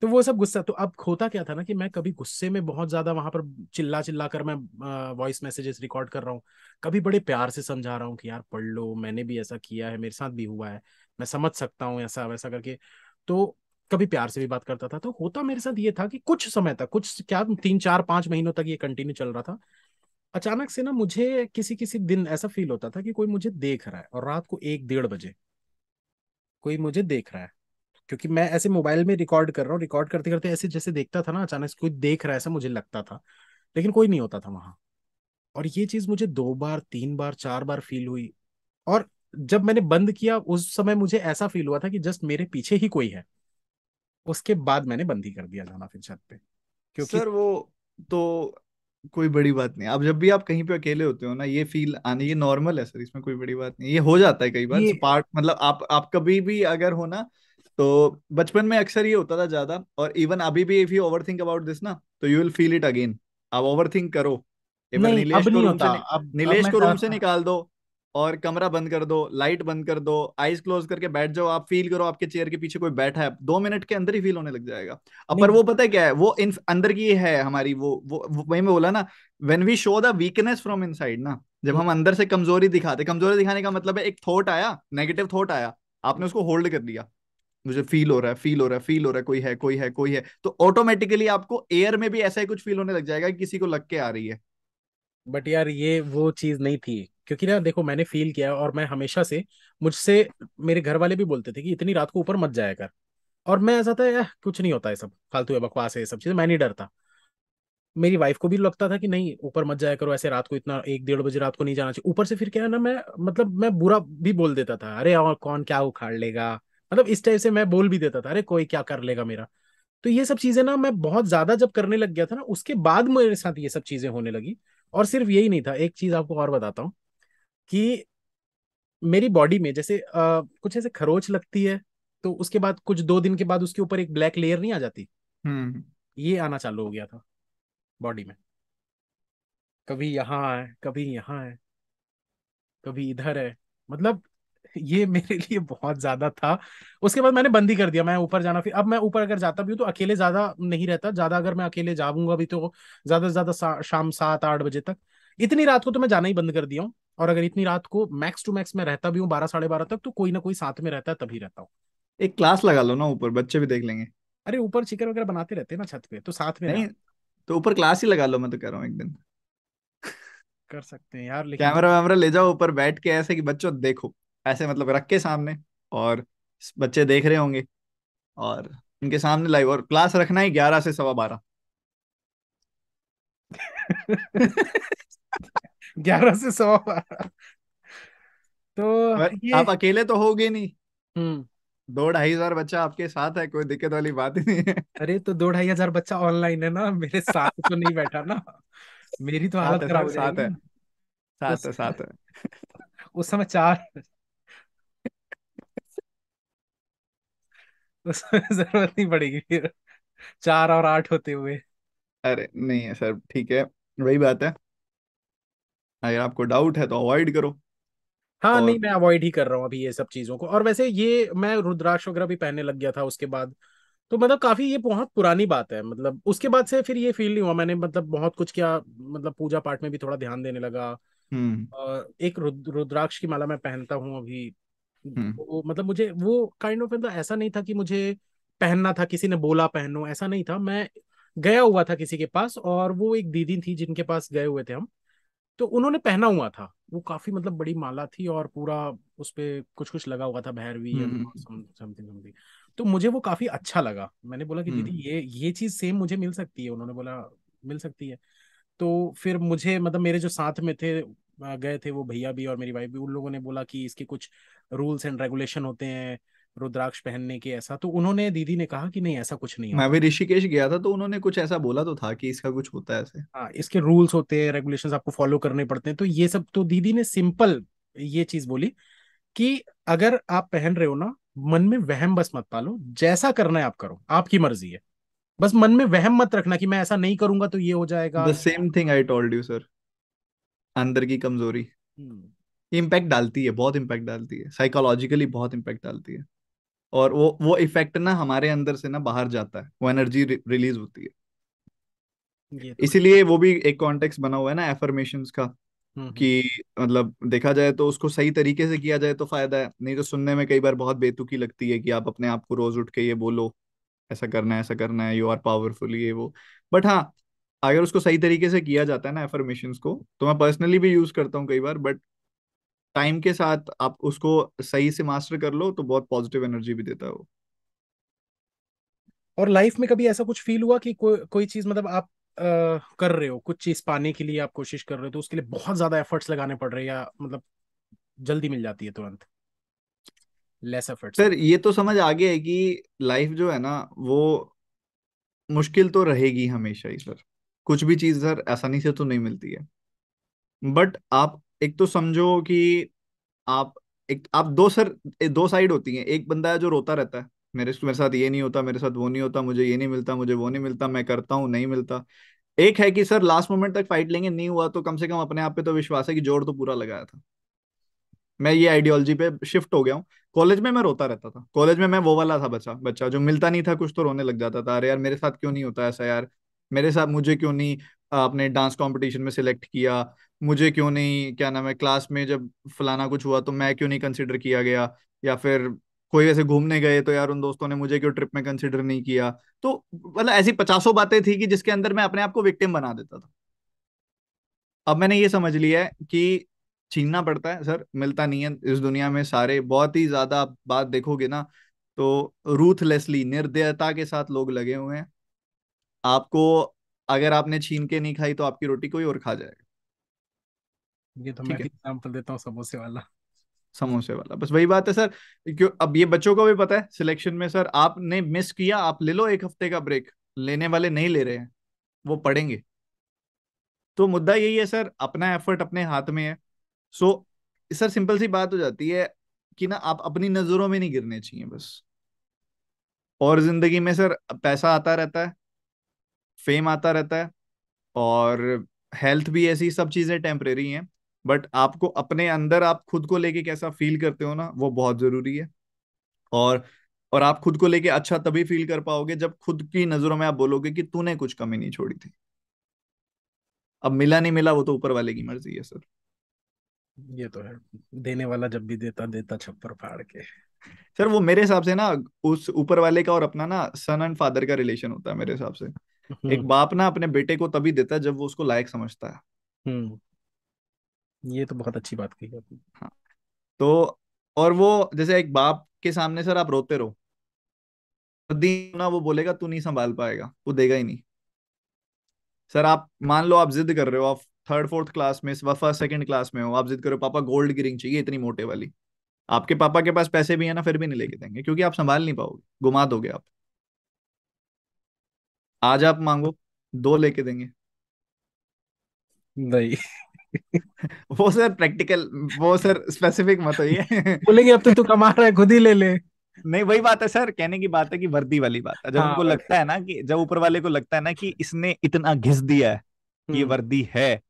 तो वो सब गुस्सा, तो अब होता क्या था ना कि मैं कभी गुस्से में बहुत ज्यादा वहां पर चिल्ला चिल्ला कर मैं वॉइस मैसेजेस रिकॉर्ड कर रहा हूँ, कभी बड़े प्यार से समझा रहा हूँ कि यार पढ़ लो, मैंने भी ऐसा किया है, मेरे साथ भी हुआ है, मैं समझ सकता हूँ ऐसा वैसा करके, तो कभी प्यार से भी बात करता था। तो होता मेरे साथ ये था कि कुछ समय तक, कुछ क्या 3-4-5 महीनों तक ये कंटिन्यू चल रहा था। अचानक से ना मुझे किसी किसी दिन ऐसा फील होता था कि कोई मुझे देख रहा है, और रात को 1-1:30 बजे कोई मुझे देख रहा है, क्योंकि मैं ऐसे मोबाइल में रिकॉर्ड कर रहा हूँ, रिकॉर्ड करते करते ऐसे जैसे देखता था ना, अचानक कोई देख रहा है ऐसा मुझे लगता था, लेकिन कोई नहीं होता था वहां। और ये चीज मुझे 2 बार 3 बार 4 बार फील हुई, और जब मैंने बंद किया उस समय मुझे ऐसा फील हुआ था कि जस्ट मेरे पीछे ही कोई है। उसके बाद मैंने बंद ही कर दिया जाना फिर छत पे, क्योंकि सर वो तो कोई बड़ी बात नहीं। अब जब भी आप कहीं पे अकेले होते हो ना, ये फील आने ये नॉर्मल है सर, इसमें कोई बड़ी बात नहीं, ये हो जाता है कई बार पार्ट, मतलब आप कभी भी अगर हो ना, तो बचपन में अक्सर ये होता था ज्यादा, और इवन अभी भी if you overthink about this ना, तो you will feel it again. आप ओवरथिंक करो, नीलेश को रूम से निकाल दो और कमरा बंद कर दो, लाइट बंद कर दो, आईज क्लोज करके बैठ जाओ, आप फील करो आपके चेयर के पीछे कोई बैठा है, 2 मिनट के अंदर ही फील होने लग जाएगा। अब पर वो पता है क्या है, वो इन अंदर की है हमारी, वो वही मैं बोला ना, when we show the weakness from inside ना, जब हम अंदर से कमजोरी दिखाते, कमजोरी दिखाने का मतलब है एक थॉट आया, नेगेटिव थॉट आया, आपने उसको होल्ड कर लिया, मुझे फील हो रहा है, फील हो रहा है, फील हो रहा है, कोई है, कोई है, कोई है, तो ऑटोमेटिकली आपको एयर में भी ऐसा ही कुछ फील होने लग जाएगा कि किसी को लग के आ रही है। बट यार ये वो चीज नहीं थी, क्योंकि ना देखो मैंने फील किया, और मैं हमेशा से, मुझसे मेरे घर वाले भी बोलते थे कि इतनी रात को ऊपर मत जाया कर, और मैं ऐसा था यार कुछ नहीं होता है, सब फालतू है, बकवास है, ये सब चीज, मैं नहीं डरता। मेरी वाइफ को भी लगता था कि नहीं ऊपर मत जाया करो ऐसे रात को, इतना 1-1:30 बजे रात को नहीं जाना चाहिए ऊपर से। फिर क्या है ना, मैं बुरा भी बोल देता था, अरे और कौन क्या उखाड़ लेगा, मतलब इस टाइप से मैं बोल भी देता था, अरे कोई क्या कर लेगा मेरा। तो ये सब चीजें ना मैं बहुत ज्यादा जब करने लग गया था ना, उसके बाद मेरे साथ ये सब चीजें होने लगी। और सिर्फ यही नहीं था, एक चीज आपको और बताता हूँ कि मेरी बॉडी में जैसे कुछ ऐसे खरोच लगती है, तो उसके बाद कुछ 2 दिन के बाद उसके ऊपर एक ब्लैक लेयर नहीं आ जाती, ये आना चालू हो गया था बॉडी में, कभी यहाँ है, कभी यहाँ है, कभी इधर है, मतलब ये मेरे लिए बहुत ज्यादा था। उसके बाद मैंने बंद ही कर दिया मैं ऊपर जाना। फिर अब मैं ऊपर अगर जाता भी हूँ तो अकेले ज्यादा नहीं रहता, ज्यादा अगर मैं अकेले जाऊंगा भी तो ज्यादा से ज्यादा शाम 7-8 बजे तक, इतनी रात को तो मैं जाना ही बंद कर दिया हूँ। और अगर इतनी रात को मैक्स टू मैक्स मैं रहता भी हूँ 12-12:30 तक, तो कोई ना कोई साथ में रहता है तभी रहता हूँ। एक क्लास लगा लो ना ऊपर, बच्चे भी देख लेंगे। अरे ऊपर चिकन वगैरह बनाते रहते हैं ना छत पे, तो साथ में नहीं तो ऊपर क्लास ही लगा लो, मैं तो कह रहा हूँ एक दिन कर सकते हैं यार। कैमरा वैमरा ले जाओ ऊपर, बैठ के ऐसे कि बच्चों देखो, ऐसे मतलब रख के सामने, और बच्चे देख रहे होंगे और उनके सामने लाइव, और क्लास रखना ही 11 से 12:15 11 से 12:15। तो आप अकेले तो होगे नहीं, 2-2.5 हजार बच्चा आपके साथ है, कोई दिक्कत वाली बात ही नहीं है। अरे तो 2-2.5 हजार बच्चा ऑनलाइन है ना, मेरे साथ तो नहीं बैठा ना, मेरी तो हालत खराब हो जाएगी। साथ है उस समय 4 जरूरत नहीं पड़ेगी फिर 4 और 8 होते हुए। अरे नहीं है सर, ठीक है, वही बात है, अगर आपको डाउट है तो अवॉइड करो। हाँ और... नहीं मैं अवॉइड ही कर रहा हूँ अभी ये सब चीजों को। और वैसे ये मैं रुद्राक्ष वगैरह भी पहनने लग गया था उसके बाद, तो मतलब काफी, ये बहुत पुरानी बात है, मतलब उसके बाद से फिर ये फील नहीं हुआ। मैंने मतलब बहुत कुछ किया, मतलब पूजा पाठ में भी थोड़ा ध्यान देने लगा। और एक रुद्राक्ष की माला मैं पहनता हूँ अभी। वो मतलब मुझे वो काइंड ऑफ ऐसा नहीं था कि मुझे पहनना था, किसी ने बोला पहनो, ऐसा नहीं था। मैं गया हुआ था किसी के पास, और वो एक दीदी थी जिनके पास गए हुए थे हम, तो उन्होंने पहना हुआ था वो, काफी मतलब बड़ी माला थी और पूरा उसपे कुछ कुछ लगा हुआ था, भैरवी समथिंग। तो मुझे वो काफी अच्छा लगा। मैंने बोला कि दीदी ये चीज सेम मुझे मिल सकती है? उन्होंने बोला मिल सकती है। तो फिर मुझे मतलब मेरे जो साथ में थे गए थे वो भैया भी और मेरी वाइफ भी, उन लोगों ने बोला कि इसके कुछ रूल्स एंड रेगुलेशन होते हैं, रुद्राक्ष पहनने के ऐसा, तो उन्होंने दीदी ने कहा कि नहीं ऐसा कुछ नहीं है। मैं भी ऋषिकेश गया था तो उन्होंने कुछ ऐसा बोला तो था कि इसका कुछ होता है ऐसे। हाँ, इसके रूल्स होते हैं, रेगुलेशंस आपको फॉलो करने पड़ते हैं। तो ये सब, तो दीदी ने सिंपल ये चीज बोली कि अगर आप पहन रहे हो ना, मन में वहम बस मत पालो, जैसा करना है आप करो, आपकी मर्जी है, बस मन में वहम मत रखना कि मैं ऐसा नहीं करूंगा तो ये हो जाएगा। The same thing I told you, sir. अंदर की कमजोरी इम्पैक्ट डालती है, बहुत इम्पैक्ट डालती है, साइकोलॉजिकली बहुत इम्पैक्ट डालती है। और वो इफेक्ट ना हमारे अंदर से ना बाहर जाता है, वो एनर्जी रिलीज होती है। तो इसीलिए वो भी एक कॉन्टेक्स्ट बना हुआ है ना एफर्मेशंस का, कि मतलब देखा जाए तो उसको सही तरीके से किया जाए तो फायदा है, नहीं तो सुनने में कई बार बहुत बेतुकी लगती है कि आप अपने आप को रोज उठ के ये बोलो ऐसा करना है, ऐसा करना है, यू आर पावरफुल, ये वो। बट हाँ, अगर उसको सही तरीके से किया जाता है ना एफर्मेशंस को, तो मैं पर्सनली भी यूज करता हूँ कई बार, बट टाइम के साथ आप उसको सही से मास्टर कर लो तो बहुत पॉजिटिव एनर्जी भी देता है वो। और लाइफ में कभी ऐसा कुछ फील हुआ कि कोई चीज मतलब आप कर रहे हो, कुछ चीज पाने के लिए आप कोशिश कर रहे हो तो उसके लिए बहुत ज्यादा एफर्ट्स लगाने पड़ रहे हैं, या मतलब जल्दी मिल जाती है तुरंत, लेस एफर्ट्स? सर ये तो समझ आ गया है कि लाइफ जो है ना वो मुश्किल तो रहेगी हमेशा ही सर, कुछ भी चीज सर आसानी से तो नहीं मिलती है। बट आप एक तो समझो कि आप दो साइड होती हैं। एक बंदा है जो रोता रहता है, मेरे साथ ये नहीं होता, मेरे साथ वो नहीं होता, मुझे ये नहीं मिलता, मुझे वो नहीं मिलता, मैं करता हूँ नहीं मिलता। एक है कि सर लास्ट मोमेंट तक फाइट लेंगे, नहीं हुआ तो कम से कम अपने आप पे तो विश्वास है कि जोड़ तो पूरा लगाया था। मैं ये आइडियोलॉजी पे शिफ्ट हो गया हूँ। कॉलेज में मैं रोता रहता था, कॉलेज में मैं वो वाला था बच्चा जो मिलता नहीं था कुछ तो रोने लग जाता था, अरे यार मेरे साथ क्यों नहीं होता ऐसा, यार मेरे साथ मुझे क्यों नहीं आपने डांस कॉम्पिटिशन में सिलेक्ट किया, मुझे क्यों नहीं क्या नाम है क्लास में जब फलाना कुछ हुआ तो मैं क्यों नहीं कंसिडर किया गया, या फिर कोई वैसे घूमने गए तो यार उन दोस्तों ने मुझे क्यों ट्रिप में कंसिडर नहीं किया। तो मतलब ऐसी 50 बातें थी कि जिसके अंदर मैं अपने आप को विक्टिम बना देता था। अब मैंने ये समझ लिया है कि छीनना पड़ता है सर, मिलता नहीं है इस दुनिया में सारे। बहुत ही ज्यादा बात देखोगे ना तो रूथलेसली, निर्दयता के साथ लोग लगे हुए हैं। आपको अगर आपने छीन के नहीं खाई तो आपकी रोटी कोई और खा जाएगा। ये तो मैं एग्जांपल देता हूं समोसे वाला बस वही बात है सर। क्यों अब ये बच्चों को भी पता है सिलेक्शन में सर आपने मिस किया, आप ले लो 1 हफ्ते का ब्रेक, लेने वाले नहीं ले रहे हैं, वो पढ़ेंगे। तो मुद्दा यही है सर, अपना एफर्ट अपने हाथ में है। सो सर सिंपल सी बात हो जाती है कि ना आप अपनी नजरों में नहीं गिरने चाहिए बस। और जिंदगी में सर पैसा आता रहता है, फेम आता रहता है, और हेल्थ भी, ऐसी सब चीजें टेम्परेरी हैं। बट आपको अपने अंदर आप खुद को लेके कैसा फील करते हो ना वो बहुत जरूरी है। और आप खुद को लेके अच्छा तभी फील कर पाओगे जब खुद की नजरों में आप बोलोगे कि तूने कुछ कमी नहीं छोड़ी थी। अब मिला नहीं मिला वो तो ऊपर वाले की मर्जी है सर। ये तो है, देने वाला जब भी देता छप्पर फाड़ के। सर वो मेरे हिसाब से ना उस ऊपर वाले का और अपना ना सन एंड फादर का रिलेशन होता है मेरे हिसाब से। एक बाप ना अपने बेटे को तभी देता है जब वो उसको लायक समझता है। ये तो बहुत अच्छी बात कही आपने। हाँ, तो और वो जैसे एक बाप के सामने सर आप रोते रहो ना, वो बोलेगा तू नहीं संभाल पाएगा, वो देगा ही नहीं सर। आप मान लो आप जिद कर रहे हो, आप 3rd 4th क्लास में, 1st 2nd क्लास में हो, आप जिद कर रहे हो पापा गोल्ड की रिंग चाहिए इतनी मोटे वाली। आपके पापा के पास पैसे भी है ना, फिर भी नहीं लेके देंगे क्योंकि आप संभाल नहीं पाओगे, गुमा दोगे आप। आज आप मांगो 2 लेके देंगे नहीं वो सर प्रैक्टिकल, वो सर स्पेसिफिक मत होइए बोलेंगे अब तो कमा रहा है खुद ही ले ले। नहीं वही बात है सर, कहने की बात है कि वर्दी वाली बात है। जब उनको लगता है ना कि जब ऊपर वाले को लगता है ना कि इसने इतना घिस दिया है ये वर्दी है,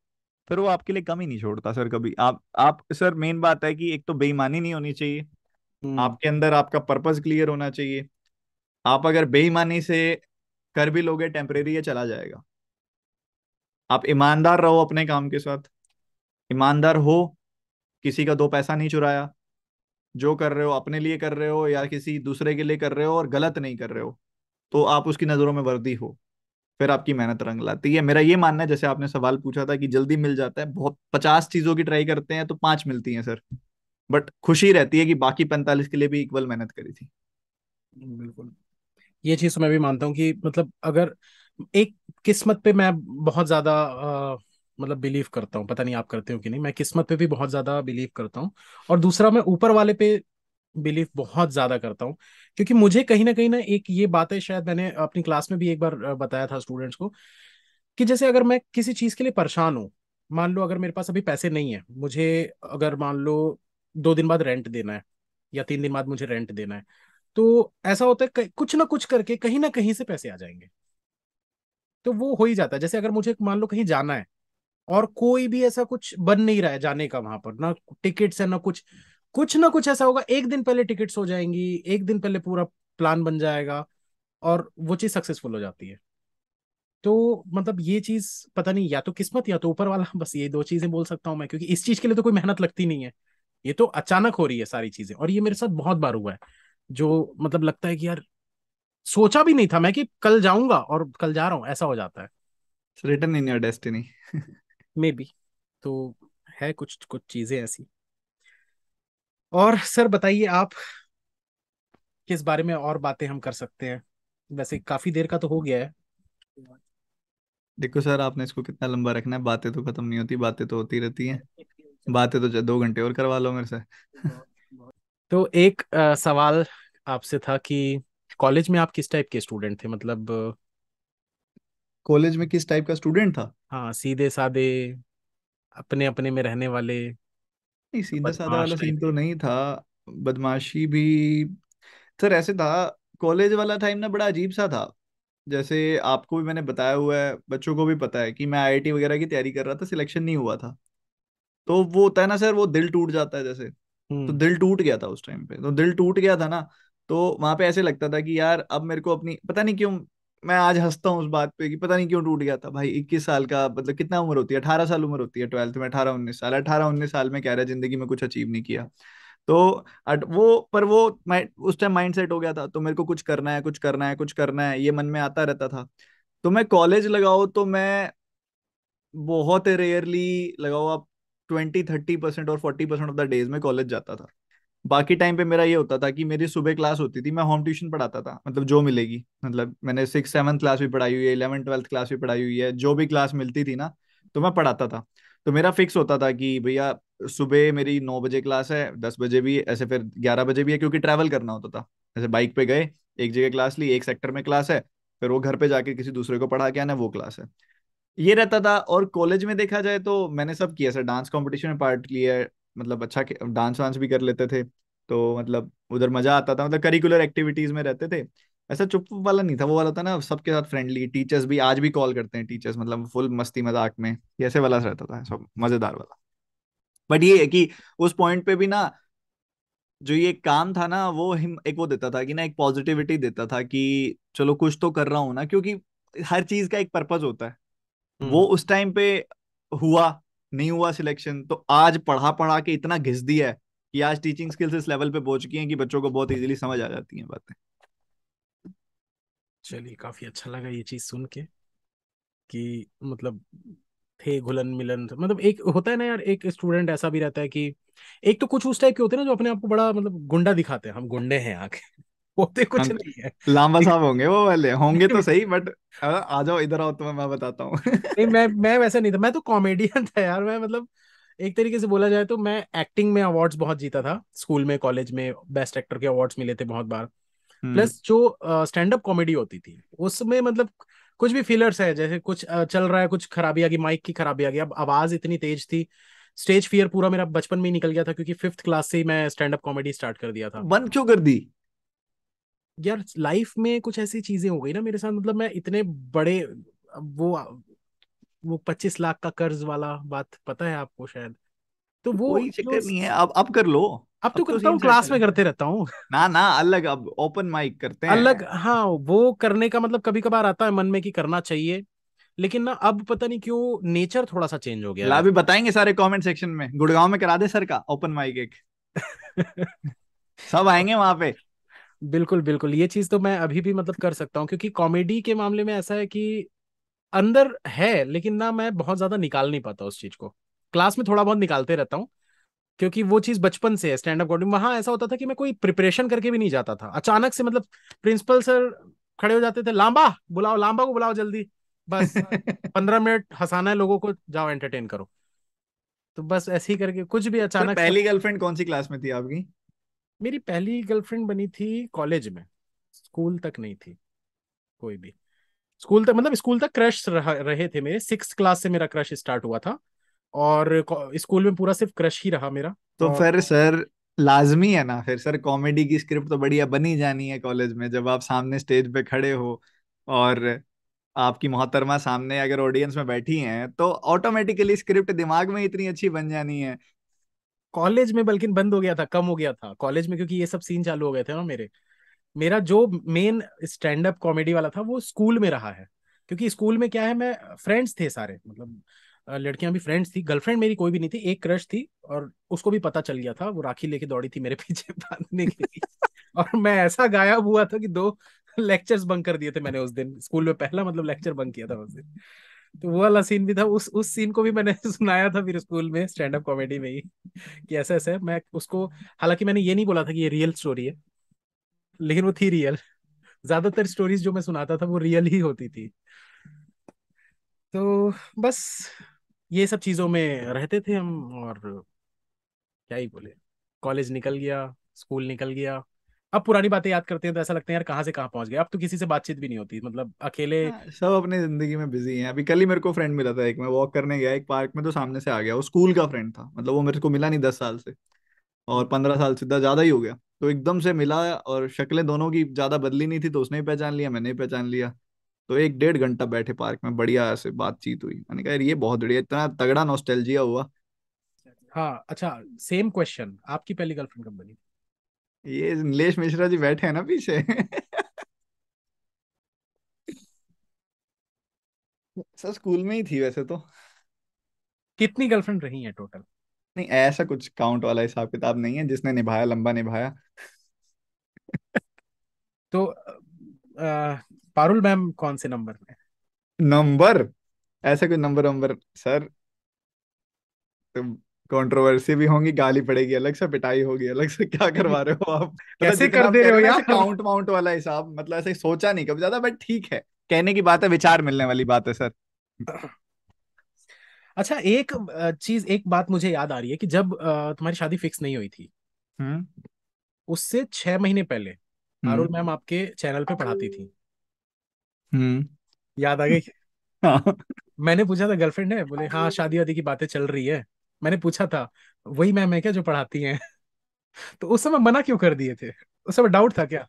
फिर वो आपके लिए कमी नहीं छोड़ता सर कभी। आप सर मेन बात है कि एक तो बेईमानी नहीं होनी चाहिए आपके अंदर, आपका पर्पस क्लियर होना चाहिए। आप अगर बेईमानी से कर भी लोगे टेम्परेरी है, चला जाएगा। आप ईमानदार रहो अपने काम के साथ, ईमानदार हो, किसी का 2 पैसा नहीं चुराया, जो कर रहे हो अपने लिए कर रहे हो या किसी दूसरे के लिए कर रहे हो और गलत नहीं कर रहे हो, तो आप उसकी नजरों में वर्दी हो, फिर आपकी मेहनत रंग लाती है। मेरा ये मानना है, जैसे आपने सवाल पूछा था कि जल्दी मिल जाता है बहुत, 50 चीजों की ट्राई करते हैं तो 5 मिलती हैं सर, बट खुशी रहती है कि बाकी 45 के लिए भी इक्वल मेहनत करी थी। बिल्कुल, ये चीज तो मैं भी मानता हूँ कि मतलब अगर एक किस्मत पे मैं बहुत ज्यादा मतलब बिलीव करता हूँ, पता नहीं आप करते हो कि नहीं, मैं किस्मत पे भी बहुत ज्यादा बिलीव करता हूँ। और दूसरा मैं ऊपर वाले पे बिलीव बहुत ज़्यादा करता हूँ, क्योंकि मुझे कहीं ना एक ये बात है, शायद मैंने अपनी क्लास में भी एक बार बताया था स्टूडेंट्स को, कि जैसे अगर मैं किसी चीज़ के लिए परेशान हूँ, मान लो अगर मेरे पास अभी पैसे नहीं है, मुझे अगर मान लो 2 दिन बाद रेंट देना है या 3 दिन बाद मुझे रेंट देना है, तो ऐसा होता है कुछ ना कुछ करके कहीं ना कहीं से पैसे आ जाएंगे, तो वो हो ही जाता है। जैसे अगर मुझे मान लो कहीं जाना है और कोई भी ऐसा कुछ बन नहीं रहा है जाने का, वहां पर ना टिकट्स है ना कुछ, कुछ ना कुछ ऐसा होगा, एक दिन पहले टिकट्स हो जाएंगी, एक दिन पहले पूरा प्लान बन जाएगा और वो चीज सक्सेसफुल हो जाती है। तो मतलब ये चीज पता नहीं, या तो किस्मत या तो ऊपर वाला, बस ये 2 चीजें बोल सकता हूँ मैं, क्योंकि इस चीज के लिए तो कोई मेहनत लगती नहीं है, ये तो अचानक हो रही है सारी चीजें। और ये मेरे साथ बहुत बार हुआ है, जो मतलब लगता है कि यार सोचा भी नहीं था मैं कि कल जाऊंगा और कल जा रहा हूँ, ऐसा हो जाता है। Written in your destiny maybe. तो है कुछ कुछ चीजें ऐसी। और सर बताइए आप, किस बारे में और बातें हम कर सकते हैं? वैसे काफी देर का तो हो गया है। देखो सर, आपने इसको कितना लंबा रखना है, बातें तो खत्म नहीं होती, बातें तो होती रहती हैं, बातें तो 2 घंटे और करवा लो मेरे से। तो एक सवाल आपसे था कि कॉलेज में आप किस टाइप के स्टूडेंट थे, मतलब कॉलेज में किस टाइप का स्टूडेंट था? हाँ, सीधे साधे अपने अपने में रहने वाले? नहीं, सीधा साधा वाला सीन तो नहीं था, बदमाशी भी सर ऐसे था। कॉलेज वाला टाइम ना बड़ा अजीब सा था, जैसे आपको भी मैंने बताया हुआ है, बच्चों को भी पता है कि मैं IIT वगैरह की तैयारी कर रहा था, सिलेक्शन नहीं हुआ था, तो वो होता है ना सर, वो दिल टूट जाता है जैसे। तो दिल टूट गया था उस टाइम पे, तो दिल टूट गया था ना, तो वहां पे ऐसे लगता था कि यार अब मेरे को अपनी, पता नहीं क्यों मैं आज हंसता हूँ उस बात पे कि पता नहीं क्यों टूट गया था भाई। 21 साल का मतलब कितना उम्र होती है, 18 साल उम्र होती है ट्वेल्थ में, 18-19 साल में कह रहा है जिंदगी में कुछ अचीव नहीं किया, तो वो पर वो उस टाइम माइंड सेट हो गया था, तो मेरे को कुछ करना है, कुछ करना है, कुछ करना है, ये मन में आता रहता था। तो मैं कॉलेज लगाओ तो मैं बहुत रेयरली लगाओ आप 20-30% और 40% ऑफ द डेज में कॉलेज जाता था। बाकी टाइम पे मेरा ये होता था कि मेरी सुबह क्लास होती थी, मैं होम ट्यूशन पढ़ाता था, मतलब जो मिलेगी, मतलब मैंने 6th-7th क्लास भी पढ़ाई हुई है, 11th-12th क्लास भी पढ़ाई हुई है, जो भी क्लास मिलती थी ना तो मैं पढ़ाता था। तो मेरा फिक्स होता था कि भैया सुबह मेरी 9 बजे क्लास है, 10 बजे भी ऐसे, फिर 11 बजे भी है, क्योंकि ट्रैवल करना होता था। ऐसे बाइक पे गए, एक जगह क्लास ली, एक सेक्टर में क्लास है, फिर वो घर पे जाके किसी दूसरे को पढ़ा के आना, वो क्लास है, ये रहता था। और कॉलेज में देखा जाए तो मैंने सब किया सर, डांस कॉम्पिटिशन में पार्ट लिया, मतलब अच्छा डांस वांस भी कर लेते थे, तो मतलब उधर मजा आता था, मतलब करिकुलर एक्टिविटीज में रहते थे, ऐसा चुप वाला नहीं था। वो वाला था ना सबके साथ फ्रेंडली, टीचर्स भी आज भी कॉल करते हैं टीचर्स, मतलब फुल मस्ती मजाक में, ऐसे वाला रहता था, सब मजेदार वाला। बट ये है कि उस पॉइंट पे भी ना जो ये काम था ना वो एक वो देता था कि ना, एक पॉजिटिविटी देता था कि चलो कुछ तो कर रहा हूँ ना, क्योंकि हर चीज का एक पर्पज होता है। वो उस टाइम पे हुआ नहीं हुआ सिलेक्शन, तो आज पढ़ा पढ़ा के इतना घिस दिया है कि आज टीचिंग स्किल्स इस लेवल पे पहुंच गई हैं कि बच्चों को बहुत इजीली समझ आ जाती हैं बातें। चलिए, काफी अच्छा लगा ये चीज सुन के कि मतलब थे घुलन मिलन, मतलब एक होता है ना यार, एक स्टूडेंट ऐसा भी रहता है कि एक तो कुछ उस टाइप के होते हैं ना जो अपने आप को बड़ा मतलब गुंडा दिखाते हैं, हम गुंडे हैं आके, होते कुछ नहीं है। लांबा साहब होंगे वो वाले, होंगे तो सही, बट आ जाओ इधर आओ तो मैं बताता हूँ। नहीं, मैं वैसा नहीं था, मैं तो कॉमेडियन था यार, मैं मतलब एक तरीके से बोला जाए तो मैं एक्टिंग में अवार्ड्स बहुत जीता था स्कूल में, कॉलेज में बेस्ट एक्टर के अवार्ड्स मिले थे बहुत बार, प्लस जो स्टैंड अप कॉमेडी होती थी उसमें मतलब कुछ भी फीलर्स है, जैसे कुछ चल रहा है, कुछ खराबी आ गई, माइक की खराबी आ गई, अब आवाज इतनी तेज थी, स्टेज फियर पूरा मेरा बचपन में निकल गया था, क्योंकि 5th क्लास से ही मैं स्टैंड अप कॉमेडी स्टार्ट कर दिया था। बंद क्यों कर दी यार? लाइफ में कुछ ऐसी चीजें हो गई ना मेरे साथ, मतलब मैं इतने बड़े, वो 25 लाख का कर्ज वाला बात पता है आपको शायद, तो वो कोई चक्कर नहीं है, अब कर लो, अब तो करता हूँ, क्लास में करते रहता हूँ ना अलग, अब ओपन माइक करते हैं अलग। हाँ, वो करने का मतलब कभी कभार आता है मन में कि करना चाहिए, लेकिन ना अब पता नहीं क्यों नेचर थोड़ा सा चेंज हो गया। अभी बताएंगे सारे कमेंट सेक्शन में, गुड़गांव में करा दे सर का ओपन माइक, एक सब आएंगे वहां पे। बिल्कुल बिल्कुल, ये चीज तो मैं अभी भी मतलब कर सकता हूँ, क्योंकि कॉमेडी के मामले में ऐसा है कि अंदर है, लेकिन ना मैं बहुत ज्यादा निकाल नहीं पाता उस चीज को। क्लास में थोड़ा बहुत निकालते रहता हूँ, क्योंकि वो चीज बचपन से है। स्टैंड अप कॉमेडी वहां ऐसा होता था कि मैं कोई प्रिपरेशन करके भी नहीं जाता था, अचानक से मतलब प्रिंसिपल सर खड़े हो जाते थे, लांबा बुलाओ, लांबा को बुलाओ जल्दी, बस 15 मिनट हंसाना है लोगों को, जाओ एंटरटेन करो, तो बस ऐसे ही करके कुछ भी अचानक। पहली गर्लफ्रेंड कौन सी क्लास में थी आपकी? मेरी पहली गर्लफ्रेंड बनी थी कॉलेज में, स्कूल तक नहीं थी कोई भी। स्कूल तक मतलब स्कूल तक क्रश रहे थे मेरे, 6th क्लास से मेरा क्रश स्टार्ट हुआ था और स्कूल में पूरा सिर्फ क्रश ही रहा मेरा। तो फिर सर लाजमी है ना, फिर सर कॉमेडी की स्क्रिप्ट तो बढ़िया बनी जानी है कॉलेज में, जब आप सामने स्टेज पे खड़े हो और आपकी मोहतरमा सामने अगर ऑडियंस में बैठी हैं तो ऑटोमेटिकली स्क्रिप्ट दिमाग में इतनी अच्छी बन जानी है। कॉलेज में बल्कि बंद हो गया था, कम हो गया था कॉलेज में, क्योंकि ये सब सीन चालू हो गए थे ना मेरे। मेरा जो मेन स्टैंड अप कॉमेडी वाला था वो स्कूल में रहा है, क्योंकि स्कूल में क्या है, मैं फ्रेंड्स थे सारे, मतलब लड़कियां भी फ्रेंड्स थी, गर्लफ्रेंड मेरी कोई भी नहीं थी, एक क्रश थी और उसको भी पता चल गया था, वो राखी लेके दौड़ी थी मेरे पीछे बांधने के लिए और मैं ऐसा गायब हुआ था कि 2 लेक्चर्स बंक कर दिए थे मैंने उस दिन स्कूल में, पहला मतलब लेक्चर बंक किया था उस दिन। तो वो वाला सीन भी था, उस सीन को भी मैंने सुनाया था फिर स्कूल में स्टैंड अप कॉमेडी में ही कि ऐसा ऐसा है। मैं उसको, हालांकि मैंने ये नहीं बोला था कि ये रियल स्टोरी है, लेकिन वो थी रियल। ज्यादातर स्टोरीज जो मैं सुनाता था वो रियल ही होती थी। तो बस ये सब चीजों में रहते थे हम और क्या ही बोले। कॉलेज निकल गया, स्कूल निकल गया, अब पुरानी बातें याद करते हैं तो ऐसा लगता है यार कहाँ से कहाँ पहुंच गए। अब तो किसी से बातचीत भी नहीं होती, मतलब अकेले सब अपनी जिंदगी में बिजी हैं। अभी कल ही मेरे को फ्रेंड मिला था एक, मैं वॉक करने गया एक पार्क में तो सामने से आ गया, वो स्कूल का फ्रेंड था, मतलब वो मेरे को मिला नहीं 10 साल से और 15 साल से ज्यादा ही हो गया, तो एकदम से मिला और शक्लें दोनों की ज्यादा बदली नहीं थी तो उसने ही पहचान लिया, मैंने ही पहचान लिया। तो 1-1.5 घंटा बैठे पार्क में, बढ़िया ऐसे बातचीत हुई। मैंने कहा यार ये बहुत बढ़िया, इतना तगड़ा नॉस्टैल्जिया हुआ। हाँ अच्छा, सेम क्वेश्चन, आपकी पहली गर्लफ्रेंड कब बनी? ये नीलेश मिश्रा जी बैठे हैं ना पीछे सर स्कूल में ही थी वैसे तो। कितनी गर्लफ्रेंड रही हैं टोटल? नहीं ऐसा कुछ काउंट वाला हिसाब किताब नहीं है, जिसने निभाया लंबा निभाया तो पारुल मैम कौन से नंबर में? नंबर ऐसा कोई नंबर सर, तो कंट्रोवर्सी भी होंगी, गाली पड़ेगी अलग से, पिटाई होगी अलग से, क्या करवा रहे हो आप, कैसे कर दे रहे हो यार। काउंट माउंट वाला हिसाब मतलब ऐसे सोचा नहीं कभी ज्यादा, बट ठीक है, कहने की बात है, विचार मिलने वाली बात है सर। अच्छा एक चीज, एक बात मुझे याद आ रही है कि जब तुम्हारी शादी फिक्स नहीं हुई थी उससे 6 महीने पहले पारुल मैम आपके चैनल पे पढ़ाती थी। याद आ गई? हाँ। मैंने पूछा था गर्लफ्रेंड है, बोले हाँ शादी वादी की बातें चल रही है। मैंने पूछा था वही मैम है क्या जो पढ़ाती हैं? तो उस समय मना क्यों कर दिए थे? उस समय डाउट था क्या?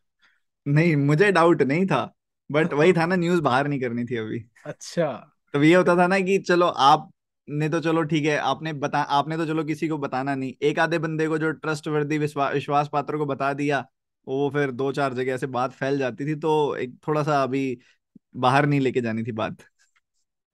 नहीं मुझे डाउट नहीं था, बट वही था ना, न्यूज बाहर नहीं करनी थी अभी। अच्छा तो ये होता था ना कि चलो आपने तो चलो ठीक है, आपने तो चलो किसी को बताना नहीं, एक आधे बंदे को जो ट्रस्टवर्दी विश्वास पात्र को बता दिया, वो फिर 2-4 जगह ऐसे बात फैल जाती थी, तो एक थोड़ा सा अभी बाहर नहीं लेके जानी थी बात,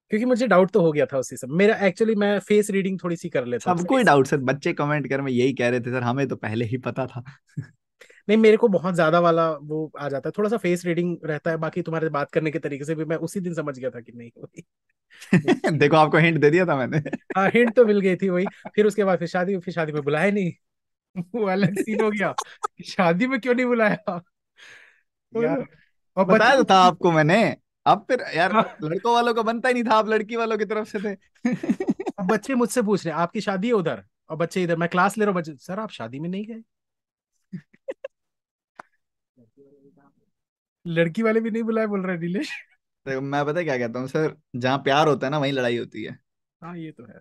क्योंकि मुझे डाउट तो हो गया था उसी सब। मेरा एक्चुअली मैं फेस रीडिंग थोड़ी सी कर लेता। सबको ही डाउट सर, बच्चे कमेंट कर में यही कह रहे थे सर हमें तो पहले ही पता था नहीं मेरे को बहुत ज्यादा वाला वो आ जाता है, थोड़ा सा फेस रीडिंग रहता है, बाकी तुम्हारे बात करने के तरीके से भी मैं उसी दिन समझ गया था कि नहीं वही देखो आपको हिंट दे दिया था मैंने। हाँ हिंट तो मिल गई थी वही। फिर उसके बाद फिर शादी में बुलाया नहीं, वो अलग सीन हो गया, शादी में क्यों नहीं बुलाया यार, और बताया था आपको मैंने। अब फिर यार लड़कों वालों का बनता ही नहीं था, आप लड़की वालों की तरफ से थे। अब बच्चे मुझसे पूछ रहे हैं आपकी शादी है उधर और बच्चे इधर, मैं क्लास ले रहा हूँ, बच्चे सर आप शादी में नहीं गए लड़की वाले भी नहीं बुलाए बोल रहे नीलेश। तो मैं पता क्या कहता हूँ सर, जहाँ प्यार होता है ना वहीं लड़ाई होती है। हाँ ये तो है,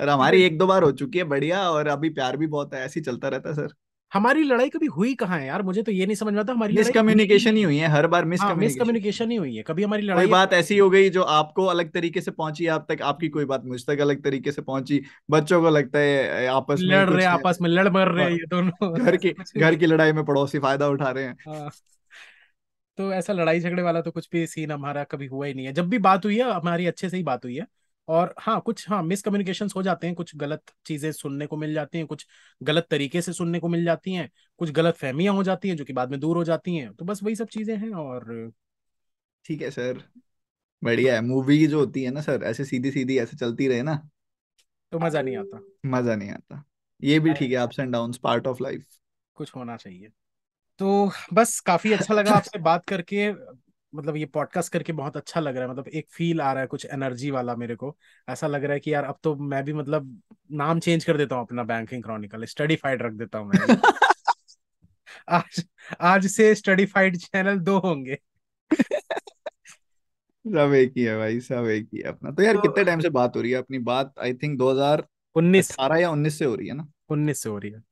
और हमारी 1-2 बार हो चुकी है बढ़िया, और अभी प्यार भी बहुत है, ऐसे ही चलता रहता है सर। हमारी लड़ाई कभी हुई कहाँ है यार, मुझे तो ये नहीं समझ में आता। हमारी मिसकम्युनिकेशन ही हुई है हर बार, मिसकम्युनिकेशन ही हुई है। कभी हमारी लड़ाई कोई बात ऐसी हो गई जो आपको अलग तरीके से पहुंची आप तक, आपकी कोई बात मुझ तक अलग तरीके से पहुंची। बच्चों को लगता है आपस में लड़ रहे, आपस में लड़ मर रहे, ये दोनों घर की लड़ाई में पड़ोसी फायदा उठा रहे हैं। तो ऐसा लड़ाई झगड़े वाला तो कुछ भी सीन हमारा कभी हुआ ही नहीं है। जब भी बात हुई है हमारी अच्छे से ही बात हुई है। और हाँ कुछ हाँ मिसकम्युनिकेशंस हो जाते हैं, कुछ गलत चीजें सुनने को मिल जाती हैं, कुछ गलत तरीके से सुनने को मिल जाती हैं, कुछ गलत फहमियां हो जाती हैं जो कि बाद में दूर हो जाती हैं। तो बस वही सब चीजें हैं। और ठीक है सर बढ़िया है। मूवी जो होती है ना सर ऐसे सीधी सीधी ऐसे चलती रहे ना तो मजा नहीं आता, मजा नहीं आता। ये भी ठीक है, ups and downs part of life, कुछ होना चाहिए। तो बस काफी अच्छा लगा आपसे बात करके, मतलब ये पॉडकास्ट करके बहुत अच्छा लग रहा है, मतलब एक फील आ रहा है कुछ एनर्जी वाला। मेरे को ऐसा लग रहा है कि यार अब तो मैं भी मतलब नाम चेंज कर देता हूँ अपना, बैंकिंग क्रॉनिकल स्टडीफाइड रख देता हूँ मैं आज से स्टडीफाइड चैनल दो होंगे। सब एक ही है भाई, सब एक ही है अपना। तो यार कितने टाइम से बात हो रही है अपनी? बात आई थिंक 2018 या 19 से हो रही है ना? 19 से हो रही है।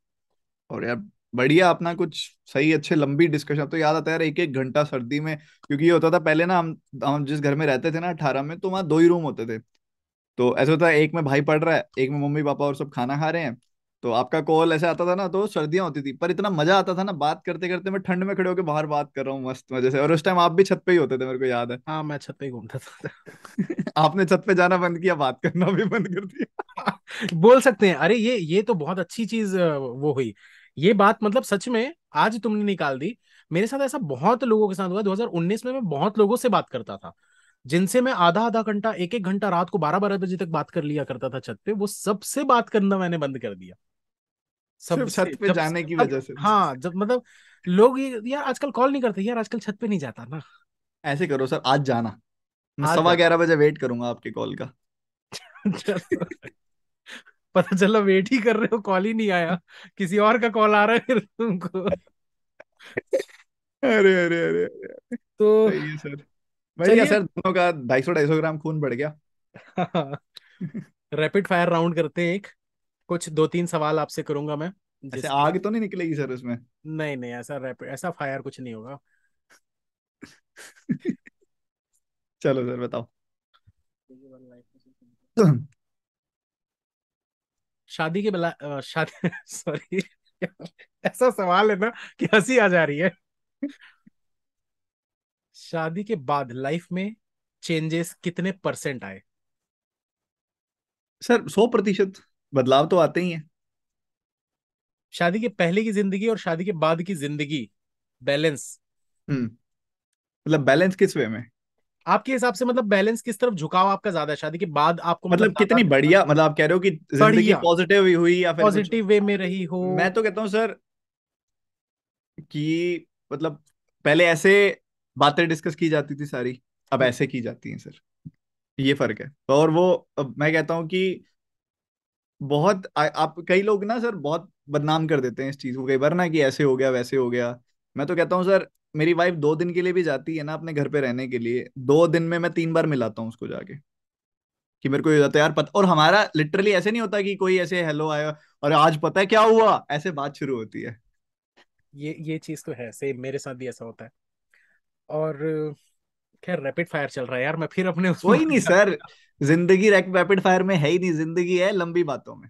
और यार बढ़िया अपना कुछ सही अच्छे लंबी डिस्कशन। तो याद आता है यार 1-1 घंटा सर्दी में, क्योंकि ये होता था पहले ना, हम जिस घर में रहते थे ना 18 में, तो वहाँ 2 ही रूम होते थे। तो ऐसे होता है, एक में भाई पढ़ रहा है, एक में मम्मी पापा और सब खाना खा रहे हैं। तो आपका कॉल ऐसे आता था ना, तो सर्दियां होती थी, पर इतना मजा आता था ना बात करते करते। मैं ठंड में खड़े होकर बाहर बात कर रहा हूँ मस्त मजे से। और उस टाइम आप भी छत पे ही होते थे, मेरे को याद है। हाँ, मैं छत पे ही घूमता था। आपने छत पे जाना बंद किया, बात करना भी बंद कर दिया। बोल सकते हैं। अरे ये तो बहुत अच्छी चीज वो हुई, ये बात मतलब सच में आज तुमने निकाल दी। मेरे साथ ऐसा बहुत लोगों के साथ हुआ। 2019 में मैं बहुत लोगों से बात करता था, जिनसे मैं आधा घंटा, 1-1 घंटा, रात को 12-12 बजे तक बात कर लिया करता था छत पे। वो सबसे बात करना मैंने बंद कर दिया, सब छत पे जाने की वजह से। हाँ, जब मतलब लोग यार आजकल कॉल नहीं करते, यार आजकल छत पे नहीं जाता ना। ऐसे करो सर, आज जाना, मैं 11:15 बजे वेट करूंगा आपके कॉल का। पता चला वेट ही कर रहे हो, कॉल ही नहीं आया, किसी और का कॉल आ रहा है फिर तुमको। अरे अरे अरे अरे, तो ये सर भैया सर दोनों का 250-250 ग्राम खून बढ़ गया। रैपिड फायर राउंड करते हैं। एक कुछ 2-3 सवाल आपसे करूंगा मैं। जैसे आग तो नहीं निकलेगी सर उसमें? नहीं, ऐसा फायर कुछ नहीं होगा। चलो सर बताओ। सॉरी, ऐसा सवाल है ना कि हंसी आ जा रही है। शादी के बाद लाइफ में चेंजेस कितने % आए? सर 100% बदलाव तो आते ही हैं। शादी के पहले की जिंदगी और शादी के बाद की जिंदगी, बैलेंस। मतलब बैलेंस किस वे में आपके हिसाब से? मतलब बैलेंस किस तरफ झुकाव आपका ज्यादा है? शादी के बाद आपको मतलब कितनी बढ़िया, मतलब आप कह रहे हो कि जिंदगी पॉजिटिव हुई या फिर पॉजिटिव वे में रही हो? मैं तो कहता हूँ सर कि मतलब पहले ऐसे बातें डिस्कस की जाती थी सारी, अब ऐसे की जाती हैं सर, ये फर्क है। और वो मैं कहता हूँ कि बहुत आप कई लोग ना सर बहुत बदनाम कर देते हैं इस चीज को कई बार ना, कि ऐसे हो गया वैसे हो गया। मैं तो कहता हूँ सर, मेरी वाइफ 2 दिन के लिए भी जाती है ना अपने घर पे रहने के लिए, 2 दिन में मैं 3 बार मिलाता हूँ उसको जाके, कि मेरे को ये जाता है यार पता। और हमारा लिटरली ऐसे नहीं होता कि कोई ऐसे हेलो आया और आज पता है क्या हुआ, ऐसे बात शुरू होती है। ये चीज तो है, सेम मेरे साथ भी ऐसा होता है। और खैर रैपिड फायर चल रहा है यार, मैं फिर अपने कोई नहीं सर, जिंदगी रैपिड फायर में है ही नहीं, जिंदगी है लंबी बातों में।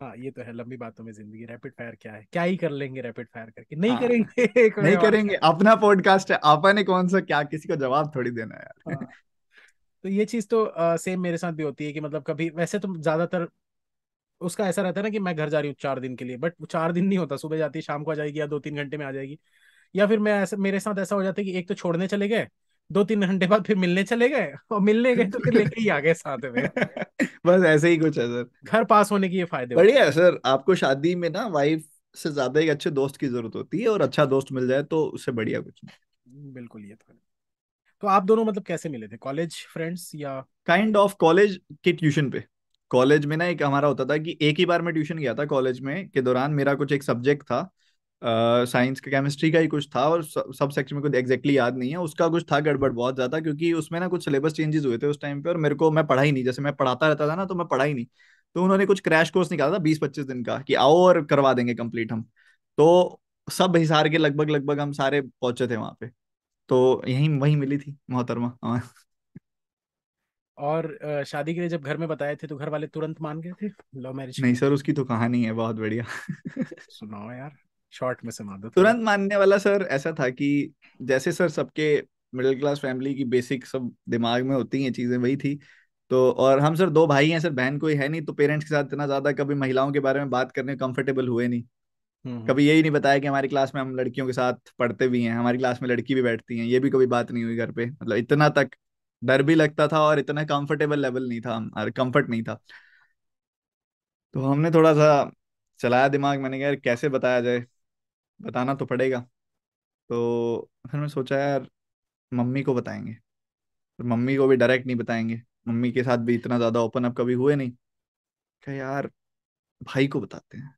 हाँ ये तो है, लंबी बातों में जिंदगी। रैपिड फायर क्या है, क्या ही कर लेंगे रैपिड फायर करके? नहीं करेंगे, नहीं करेंगे, अपना पॉडकास्ट है, आपने कौन सा क्या किसी को जवाब थोड़ी देना है यार। हाँ। तो ये चीज तो सेम मेरे साथ भी होती है कि मतलब कभी वैसे तो ज्यादातर उसका ऐसा रहता है ना कि मैं घर जा रही हूँ 4 दिन के लिए, बट 4 दिन नहीं होता, सुबह जाती है शाम को आ जाएगी, या 2-3 घंटे में आ जाएगी। या फिर मैं मेरे साथ ऐसा हो जाता है कि एक तो छोड़ने चले गए, 2-3 घंटे बाद फिर मिलने चले गए, और मिलने गए तो फिर लेके ही आ गए साथ में। बस ऐसे ही कुछ है सर, घर पास होने की ये फायदे। बढ़िया है सर, आपको शादी में ना वाइफ से ज्यादा एक अच्छे दोस्त की जरूरत होती है, और अच्छा दोस्त मिल जाए तो उससे बढ़िया कुछ नहीं। बिल्कुल। ये तो आप दोनों मतलब कैसे मिले थे? कॉलेज फ्रेंड्स या काइंड ऑफ कॉलेज के ट्यूशन पे? कॉलेज में ना एक हमारा होता था कि एक ही बार मैं ट्यूशन गया था कॉलेज में के दौरान। मेरा कुछ एक सब्जेक्ट था, साइंस का केमिस्ट्री का ही कुछ था, और सब सेक्शन में कुछ एग्जैक्टली याद नहीं है, उसका कुछ था गड़बड़ बहुत ज्यादा, क्योंकि उसमें ना कुछ सिलेबस चेंजेस हुए थे उस टाइम पे। और मैं पढ़ा ही नहीं, जैसे मैं पढ़ाता रहता था ना तो मैं पढ़ा ही नहीं। तो उन्होंने कुछ क्रैश कोर्स निकाला था 20-25 दिन का कि आओ और करवा देंगे कंप्लीट हम। तो सब हिसार के लगभग हम सारे पहुंचे थे वहां पे। तो वहीं मिली थी मोहतरमा। और शादी के लिए जब घर में बताए थे तो घर वाले तुरंत मान गए थे लव मैरिज? नहीं सर, उसकी तो कहानी है बहुत बढ़िया। सुनाओ यार, शॉर्ट में समा दो। तुरंत मानने वाला सर ऐसा था कि जैसे सर सबके मिडिल क्लास फैमिली की बेसिक सब दिमाग में होती हैं चीजें, वही थी। तो और हम सर 2 भाई हैं सर, बहन कोई है नहीं, तो पेरेंट्स के साथ इतना ज्यादा कभी महिलाओं के बारे में बात करने कंफर्टेबल हुए नहीं। कभी यही नहीं बताया कि हमारी क्लास में हम लड़कियों के साथ पढ़ते भी हैं, हमारी क्लास में लड़की भी बैठती हैं, ये भी कभी बात नहीं हुई घर पे। मतलब इतना तक डर भी लगता था और इतना कंफर्टेबल लेवल नहीं था, कंफर्ट नहीं था। तो हमने थोड़ा सा चलाया दिमाग, मैंने कहा यार कैसे बताया जाए, बताना तो पड़ेगा। तो फिर मैं सोचा यार मम्मी को बताएंगे, पर मम्मी को भी डायरेक्ट नहीं बताएंगे, मम्मी के साथ भी इतना ज़्यादा ओपन अप कभी हुए नहीं। कहा यार भाई को बताते हैं।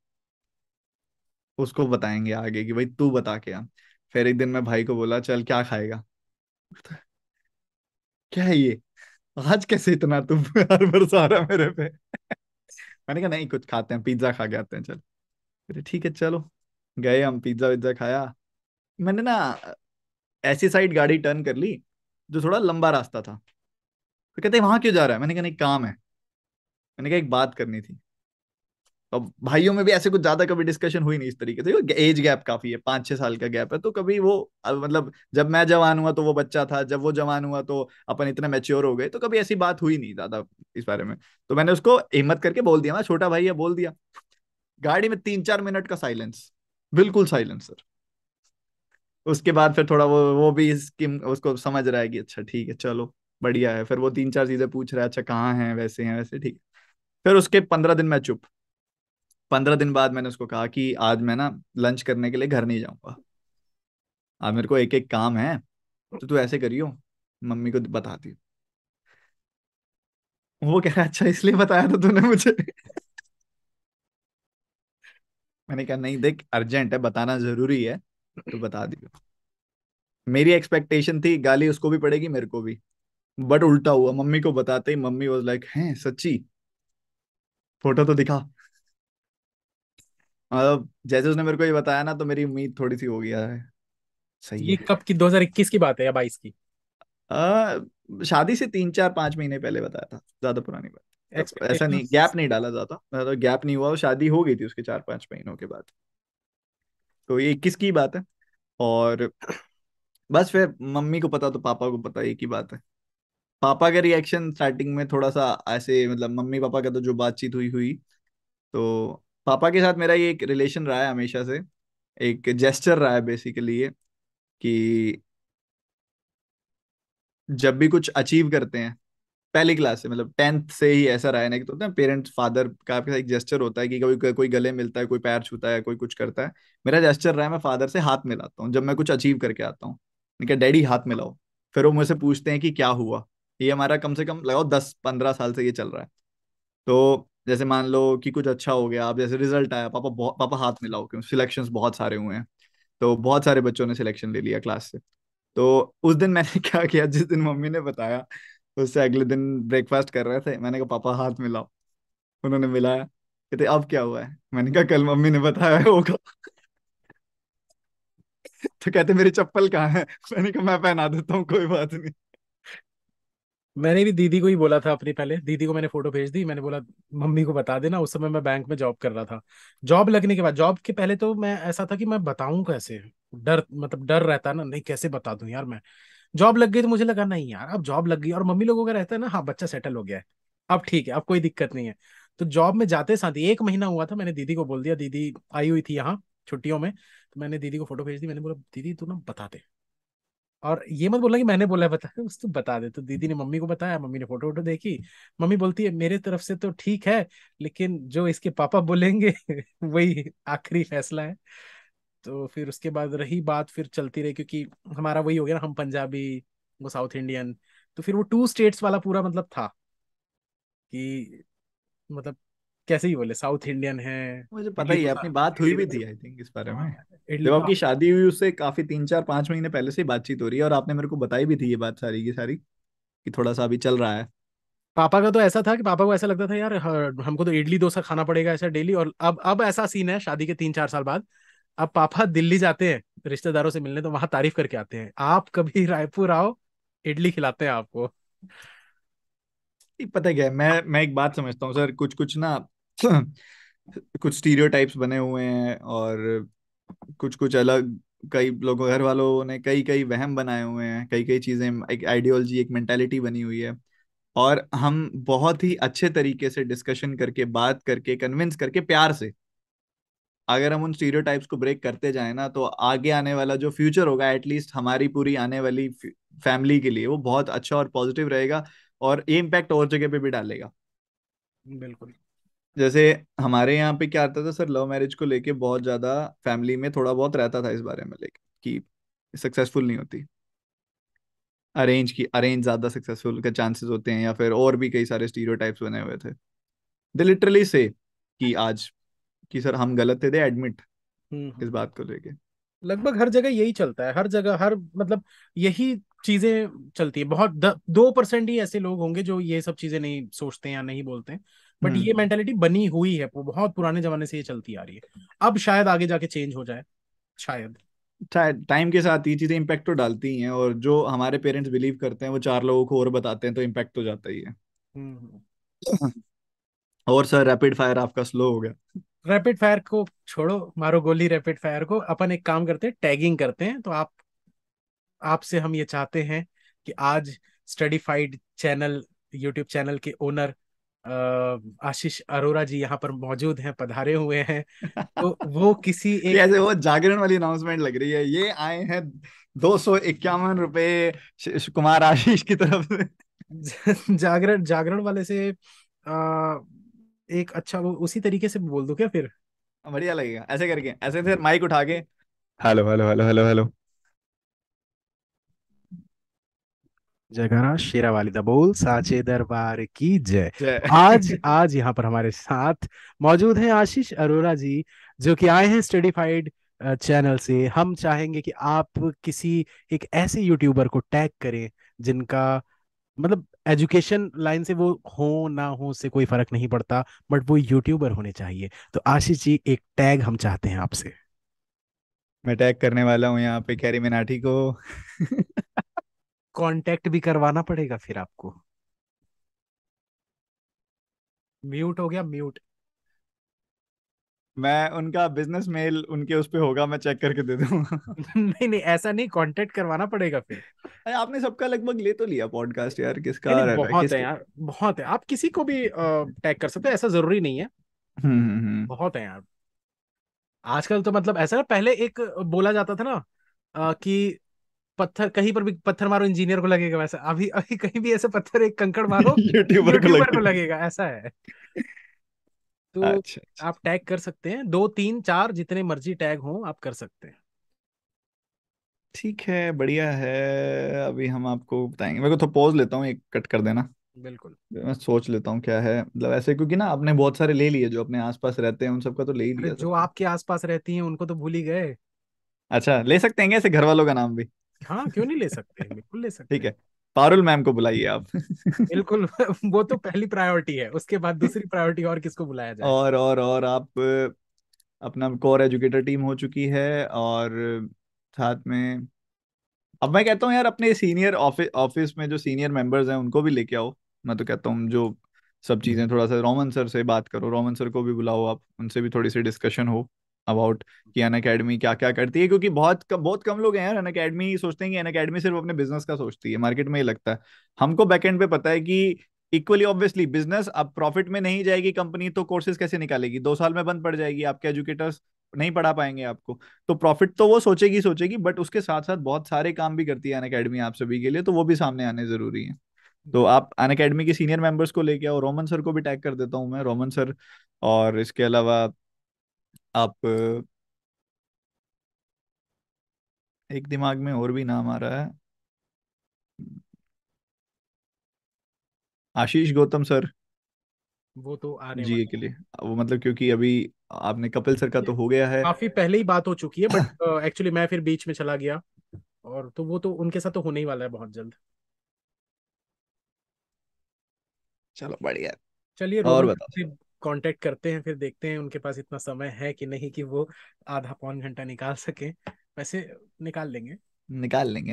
उसको बताएंगे आगे कि भाई तू बता के आ। फिर एक दिन मैं भाई को बोला चल क्या खाएगा, क्या है ये आज कैसे इतना तुम हर बार सारा मेरे पे। मैंने कहा नहीं कुछ खाते हैं, पिज्जा खा के आते हैं चल। अरे ठीक है चलो गए हम, पिज्जा विज्जा खाया। मैंने ना ऐसी साइड गाड़ी टर्न कर ली जो थोड़ा लंबा रास्ता था। तो कहते वहां क्यों जा रहा है? मैंने कहा नहीं काम है, मैंने कहा एक बात करनी थी। तो भाइयों में भी ऐसे कुछ ज्यादा कभी डिस्कशन हुई नहीं इस तरीके से, एज गैप काफी है, 5-6 साल का गैप है। तो कभी वो मतलब जब मैं जवान हुआ तो वो बच्चा था, जब वो जवान हुआ तो अपन इतने मैच्योर हो गए, तो कभी ऐसी बात हुई नहीं ज्यादा इस बारे में। तो मैंने उसको हिम्मत करके बोल दिया, मैं छोटा भाई है बोल दिया। गाड़ी में 3-4 मिनट का साइलेंस, बिल्कुल साइलेंस सर। उसके बाद फिर थोड़ा वो भी उसको समझ रहा है कि अच्छा ठीक है चलो बढ़िया है। फिर वो 3-4 चीजें पूछ रहा है, अच्छा कहाँ है, वैसे हैं वैसे, ठीक। फिर उसके 15 दिन मैं चुप। 15 दिन बाद मैंने उसको कहा कि आज मैं ना लंच करने के लिए घर नहीं जाऊंगा, आज मेरे को एक एक काम है, तो तू ऐसे करियो मम्मी को बता दी। वो कह रहा अच्छा इसलिए बताया था तूने मुझे। मैंने कहा नहीं देख अर्जेंट है, बताना जरूरी है तो बता दियो। मेरी एक्सपेक्टेशन थी गाली उसको भी पड़ेगी मेरे को भी, बट उल्टा हुआ। मम्मी को बताते ही मम्मी वाज लाइक हैं सच्ची, फोटो तो दिखा। मतलब जैसे उसने मेरे को ये बताया ना तो मेरी उम्मीद थोड़ी सी हो गया है। सही ये है। कब की 2021 की बात है या 22 की? शादी से 3-4-5 महीने पहले बताया था, ज्यादा पुरानी बात। ऐसा नहीं गैप नहीं डाला जाता, तो गैप नहीं हुआ, शादी हो गई थी उसके 4-5 महीनों के बाद। तो ये 21 की बात है। और बस फिर मम्मी को पता तो पापा को पता, एक ही बात है। पापा का रिएक्शन स्टार्टिंग में थोड़ा सा ऐसे, मतलब मम्मी पापा का तो जो बातचीत हुई तो पापा के साथ मेरा ये एक रिलेशन रहा है हमेशा से, एक जेस्चर रहा है बेसिकली ये कि जब भी कुछ अचीव करते हैं पहली क्लास से, मतलब 10th से ही ऐसा रहा है ना, कि तो ना पेरेंट्स फादर का आपके साथ एक जेस्चर होता है कि कभी कोई गले मिलता है, कोई पैर छूता है, कोई कुछ करता है। मेरा जेस्चर रहा है मैं फादर से हाथ मिलाता हूँ जब मैं कुछ अचीव करके आता हूँ। मैंने कहा डैडी हाथ मिलाओ, फिर वो मुझसे पूछते हैं कि क्या हुआ। ये हमारा कम से कम लगाओ 10-15 साल से ये चल रहा है। तो जैसे मान लो कि कुछ अच्छा हो गया, आप जैसे रिजल्ट आया, पापा हाथ मिलाओ क्यों, सिलेक्शंस बहुत सारे हुए हैं तो बहुत सारे बच्चों ने सिलेक्शन ले लिया क्लास से। तो उस दिन मैंने क्या किया, जिस दिन मम्मी ने बताया उससे अगले दिन ब्रेकफास्ट कर रहे थे, मैंने कहा पापा हाथ मिलाओ, उन्होंने मिलाया। कहते अब क्या हुआ है? मैंने कहा कल मम्मी ने बताया होगा। तो कहते मेरी चप्पल कहाँ है? मैंने कहा मैं पहना देता हूँ कोई बात नहीं। मैंने भी दीदी को ही बोला था अपनी, पहले दीदी को मैंने फोटो भेज दी, मैंने बोला मम्मी को बता देना। उस समय मैं बैंक में जॉब कर रहा था। जॉब लगने के बाद, जॉब के पहले तो मैं ऐसा था कि मैं बताऊं कैसे, डर रहता ना, नहीं कैसे बता दूं यार। मैं जॉब लग गई तो मुझे लगा नहीं यार अब जॉब लग गई, और मम्मी लोगों का रहता है ना हाँ बच्चा सेटल हो गया है अब ठीक है अब कोई दिक्कत नहीं है। तो जॉब में जाते साथ ही 1 महीना हुआ था, मैंने दीदी को बोल दिया, दीदी आई हुई थी यहाँ छुट्टियों में, तो मैंने दीदी को फोटो भेज दी। मैंने बोला दीदी तू ना बता दे, और ये मत बोला कि मैंने बोला है बता दे, तू बता दे। तो दीदी ने मम्मी को बताया, मम्मी ने फोटो वोटो देखी। मम्मी बोलती है मेरे तरफ से तो ठीक है, लेकिन जो इसके पापा बोलेंगे वही आखिरी फैसला है। तो फिर उसके बाद रही बात, फिर चलती रही, क्योंकि हमारा वही हो गया ना, हम पंजाबी वो साउथ इंडियन, तो फिर वो 2 स्टेट्स वाला पूरा मतलब था कि मतलब कैसे ही बोले साउथ इंडियन है। मुझे पता ही है, अपनी बात हुई भी थी आई थिंक इस बारे में। जब आपकी शादी हुई उससे काफी 3-4-5 महीने पहले से बातचीत हो रही है, और आपने मेरे को बताई भी थी ये बात सारी की सारी कि थोड़ा सा अभी चल रहा है। पापा का तो ऐसा था कि पापा को ऐसा लगता था यार हमको तो इडली डोसा खाना पड़ेगा ऐसा डेली। और अब ऐसा सीन है शादी के 3-4 साल बाद, अब पापा दिल्ली जाते हैं रिश्तेदारों से मिलने तो वहां तारीफ करके आते हैं, आप कभी रायपुर आओ इडली खिलाते हैं आपको। पता क्या है, मैं एक बात समझता हूँ सर, कुछ ना कुछ स्टीरियोटाइप्स बने हुए हैं और कुछ अलग, कई लोगों घर वालों ने कई वहम बनाए हुए हैं, कई चीजें, एक आइडियोलॉजी एक मेंटालिटी बनी हुई है। और हम बहुत ही अच्छे तरीके से डिस्कशन करके, बात करके, कन्विंस करके, प्यार से अगर हम उन स्टीरियोटाइप्स को ब्रेक करते जाए ना तो आगे आने वाला जो फ्यूचर होगा एटलीस्ट हमारी पूरी आने वाली फैमिली के लिए वो बहुत अच्छा और पॉजिटिव रहेगा, और ये इम्पैक्ट और जगह पे भी डालेगा। बिल्कुल जैसे हमारे यहाँ पे क्या आता था सर, लव मैरिज को लेके बहुत ज्यादा फैमिली में थोड़ा बहुत रहता था इस बारे में लेके कि सक्सेसफुल नहीं होती, अरेंज ज्यादा सक्सेसफुल के चांसेस होते हैं, या फिर और भी कई सारे स्टीरियोटाइप्स बने हुए थे। दे लिटरली से कि आज कि सर हम गलत थे, दे एडमिट इस बात को लेके। लगभग हर जगह यही चलता है, हर जगह हर मतलब यही चीजें चलती है। बहुत 2% ही ऐसे लोग होंगे जो ये सब चीजें नहीं सोचते या नहीं बोलते हैं, बट ये मेंटालिटी बनी हुई है, बहुत पुराने जमाने से ये चलती आ रही है। अब शायद आगे जाके चेंज हो जाए, शायद टाइम के साथ ये चीजें इम्पैक्ट तो डालती ही हैं, और जो हमारे पेरेंट्स बिलीव करते हैं वो 4 लोगों को और बताते हैं तो इम्पैक्ट तो जाता ही है। और सर रैपिड फायर आपका स्लो हो गया। रैपिड फायर को छोड़ो, मारो गोली रैपिड फायर को। अपन एक काम करते हैं, टैगिंग करते हैं। तो आपसे हम ये चाहते हैं कि आज स्टडीफाइड चैनल यूट्यूब चैनल के ओनर आशीष अरोरा जी यहाँ पर मौजूद हैं, पधारे हुए हैं, तो वो किसी एक ऐसे वो जागरण वाली अनाउंसमेंट लग रही है, ये आए हैं 251 रुपए कुमार आशीष की तरफ से। जागरण वाले से एक अच्छा वो उसी तरीके से बोल दो क्या, फिर बढ़िया लगेगा। ऐसे करके ऐसे फिर माइक उठा के hello hello hello hello hello जयकारा, शेरा वाली दबोल, साचे दरबार की जय। आज यहाँ पर हमारे साथ मौजूद हैं आशीष अरोरा जी, जो कि आए हैं स्टडीफाइड चैनल से। हम चाहेंगे कि आप किसी एक ऐसे यूट्यूबर को टैग करें जिनका मतलब एजुकेशन लाइन से वो हो ना हो से कोई फर्क नहीं पड़ता, बट वो यूट्यूबर होने चाहिए। तो आशीष जी एक टैग हम चाहते हैं आपसे। मैं टैग करने वाला हूँ यहाँ पे कैरी मिनाटी को। कांटेक्ट भी करवाना पड़ेगा फिर आपको। म्यूट हो गया, म्यूट। मैं उनका बिजनेस मेल उनके उस पे होगा, मैं चेक करके दे दूंगा। नहीं ऐसा नहीं, कांटेक्ट करवाना पड़ेगा फिर। अरे आपने सबका लगभग ले तो लिया पॉडकास्ट यार, किसका नहीं, बहुत है यार, बहुत है। आप किसी को भी टैग कर सकते हैं, ऐसा जरूरी नहीं है। बहुत है यार आजकल तो, मतलब ऐसा ना, पहले एक बोला जाता था ना कि पत्थर कहीं पर भी पत्थर मारो इंजीनियर को लगेगा, वैसा अभी कहीं भी ऐसे पत्थर एक कंकड़ मारो यूट्यूबर को लगेगा, ऐसा है। तो अच्छा। आप टैग कर सकते हैं, 2 3 4 जितने मर्जी टैग हो आप कर सकते हैं। ठीक है, बढ़िया है। अभी हम आपको बताएंगे। मेरे को तो पॉज लेता हूँ, एक कट कर देना। बिल्कुल, मैं सोच लेता हूँ क्या है, मतलब ऐसे क्योंकि ना आपने बहुत सारे ले लिए जो अपने आसपास रहते हैं, उन सबका तो ले ही लिया। जो आपके आसपास रहती हैं उनको तो भूल ही गए। अच्छा, ले सकते हैं ऐसे घर वालों का नाम भी? हाँ, क्यों नहीं ले सकते, बिल्कुल ले सकते। ठीक है, पारुल मैम को बुलाइए आप। बिल्कुल, वो तो पहली प्रायोरिटी है, उसके बाद दूसरी प्रायोरिटी और किसको बुलाया जाए। और आप अपना कोर एजुकेटर टीम हो चुकी है, और साथ में अब मैं कहता हूँ यार अपने सीनियर ऑफिस में जो सीनियर मेंबर्स हैं उनको भी लेके आओ। मैं तो कहता हूँ जो सब चीजें थोड़ा सा, रोमन सर से बात करो, रोमन सर को भी बुलाओ आप, उनसे भी थोड़ी सी डिस्कशन हो अबाउट कि अन अकेडमी क्या क्या करती है, क्योंकि बहुत कम लोग हैं यार अन अकेडमी सोचते हैं कि अन अकेडमी सिर्फ अपने बिजनेस का सोचती है। मार्केट में ये लगता है हमको, बैकएंड पे पता है कि इक्वली ऑब्वियसली बिजनेस अब प्रॉफिट में नहीं जाएगी कंपनी तो कोर्सेज कैसे निकालेगी, 2 साल में बंद पड़ जाएगी, आपके एजुकेटर्स नहीं पढ़ा पाएंगे आपको, तो प्रॉफिट तो वो सोचेगी, बट उसके साथ साथ बहुत सारे काम भी करती है अन अकेडमी आप सभी के लिए, तो वो भी सामने आने जरूरी है। तो आप अन अकेडमी के सीनियर मेंबर्स को लेके आओ, रोमन सर को भी टैग कर देता हूँ मैं, रोमन सर। और इसके अलावा आप एक दिमाग में और भी नाम आ रहा है, आशीष गौतम सर, वो तो आने जी के लिए वो मतलब, क्योंकि अभी आपने कपिल सर का तो हो गया है, काफी पहले ही बात हो चुकी है, बट एक्चुअली मैं फिर बीच में चला गया, और तो वो तो उनके साथ तो होने ही वाला है बहुत जल्द। चलो बढ़िया, चलिए और बताओ, कांटेक्ट करते हैं, फिर देखते हैं उनके पास इतना समय है कि नहीं कि वो आधा पौन घंटा निकाल सके। वैसे निकाल लेंगे,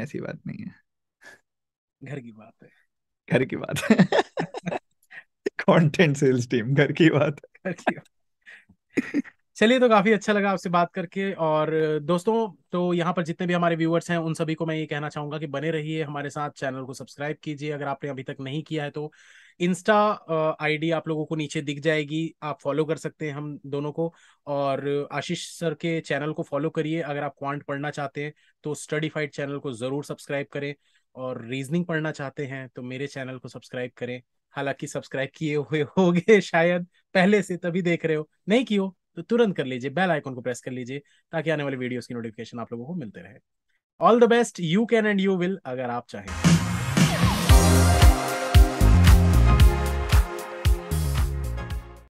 ऐसी बात नहीं है, घर की बात है। कंटेंट सेल्स टीम, घर की बात। चलिए, तो काफी अच्छा लगा आपसे बात करके। और दोस्तों, तो यहाँ पर जितने भी हमारे व्यूअर्स हैं उन सभी को मैं ये कहना चाहूंगा कि बने रहिए हमारे साथ, चैनल को सब्सक्राइब कीजिए अगर आपने अभी तक नहीं किया है तो। इंस्टा आईडी आप लोगों को नीचे दिख जाएगी, आप फॉलो कर सकते हैं हम दोनों को। और आशीष सर के चैनल को फॉलो करिए अगर आप क्वांट पढ़ना चाहते हैं, तो स्टडीफाइड चैनल को ज़रूर सब्सक्राइब करें। और रीजनिंग पढ़ना चाहते हैं तो मेरे चैनल को सब्सक्राइब करें, हालांकि सब्सक्राइब किए हुए होंगे शायद पहले से, तभी देख रहे हो, नहीं किए हो तो तुरंत कर लीजिए, बेल आइकन को प्रेस कर लीजिए ताकि आने वाले वीडियोज़ की नोटिफिकेशन आप लोगों को मिलते रहे। All the best, you can and you will अगर आप चाहें।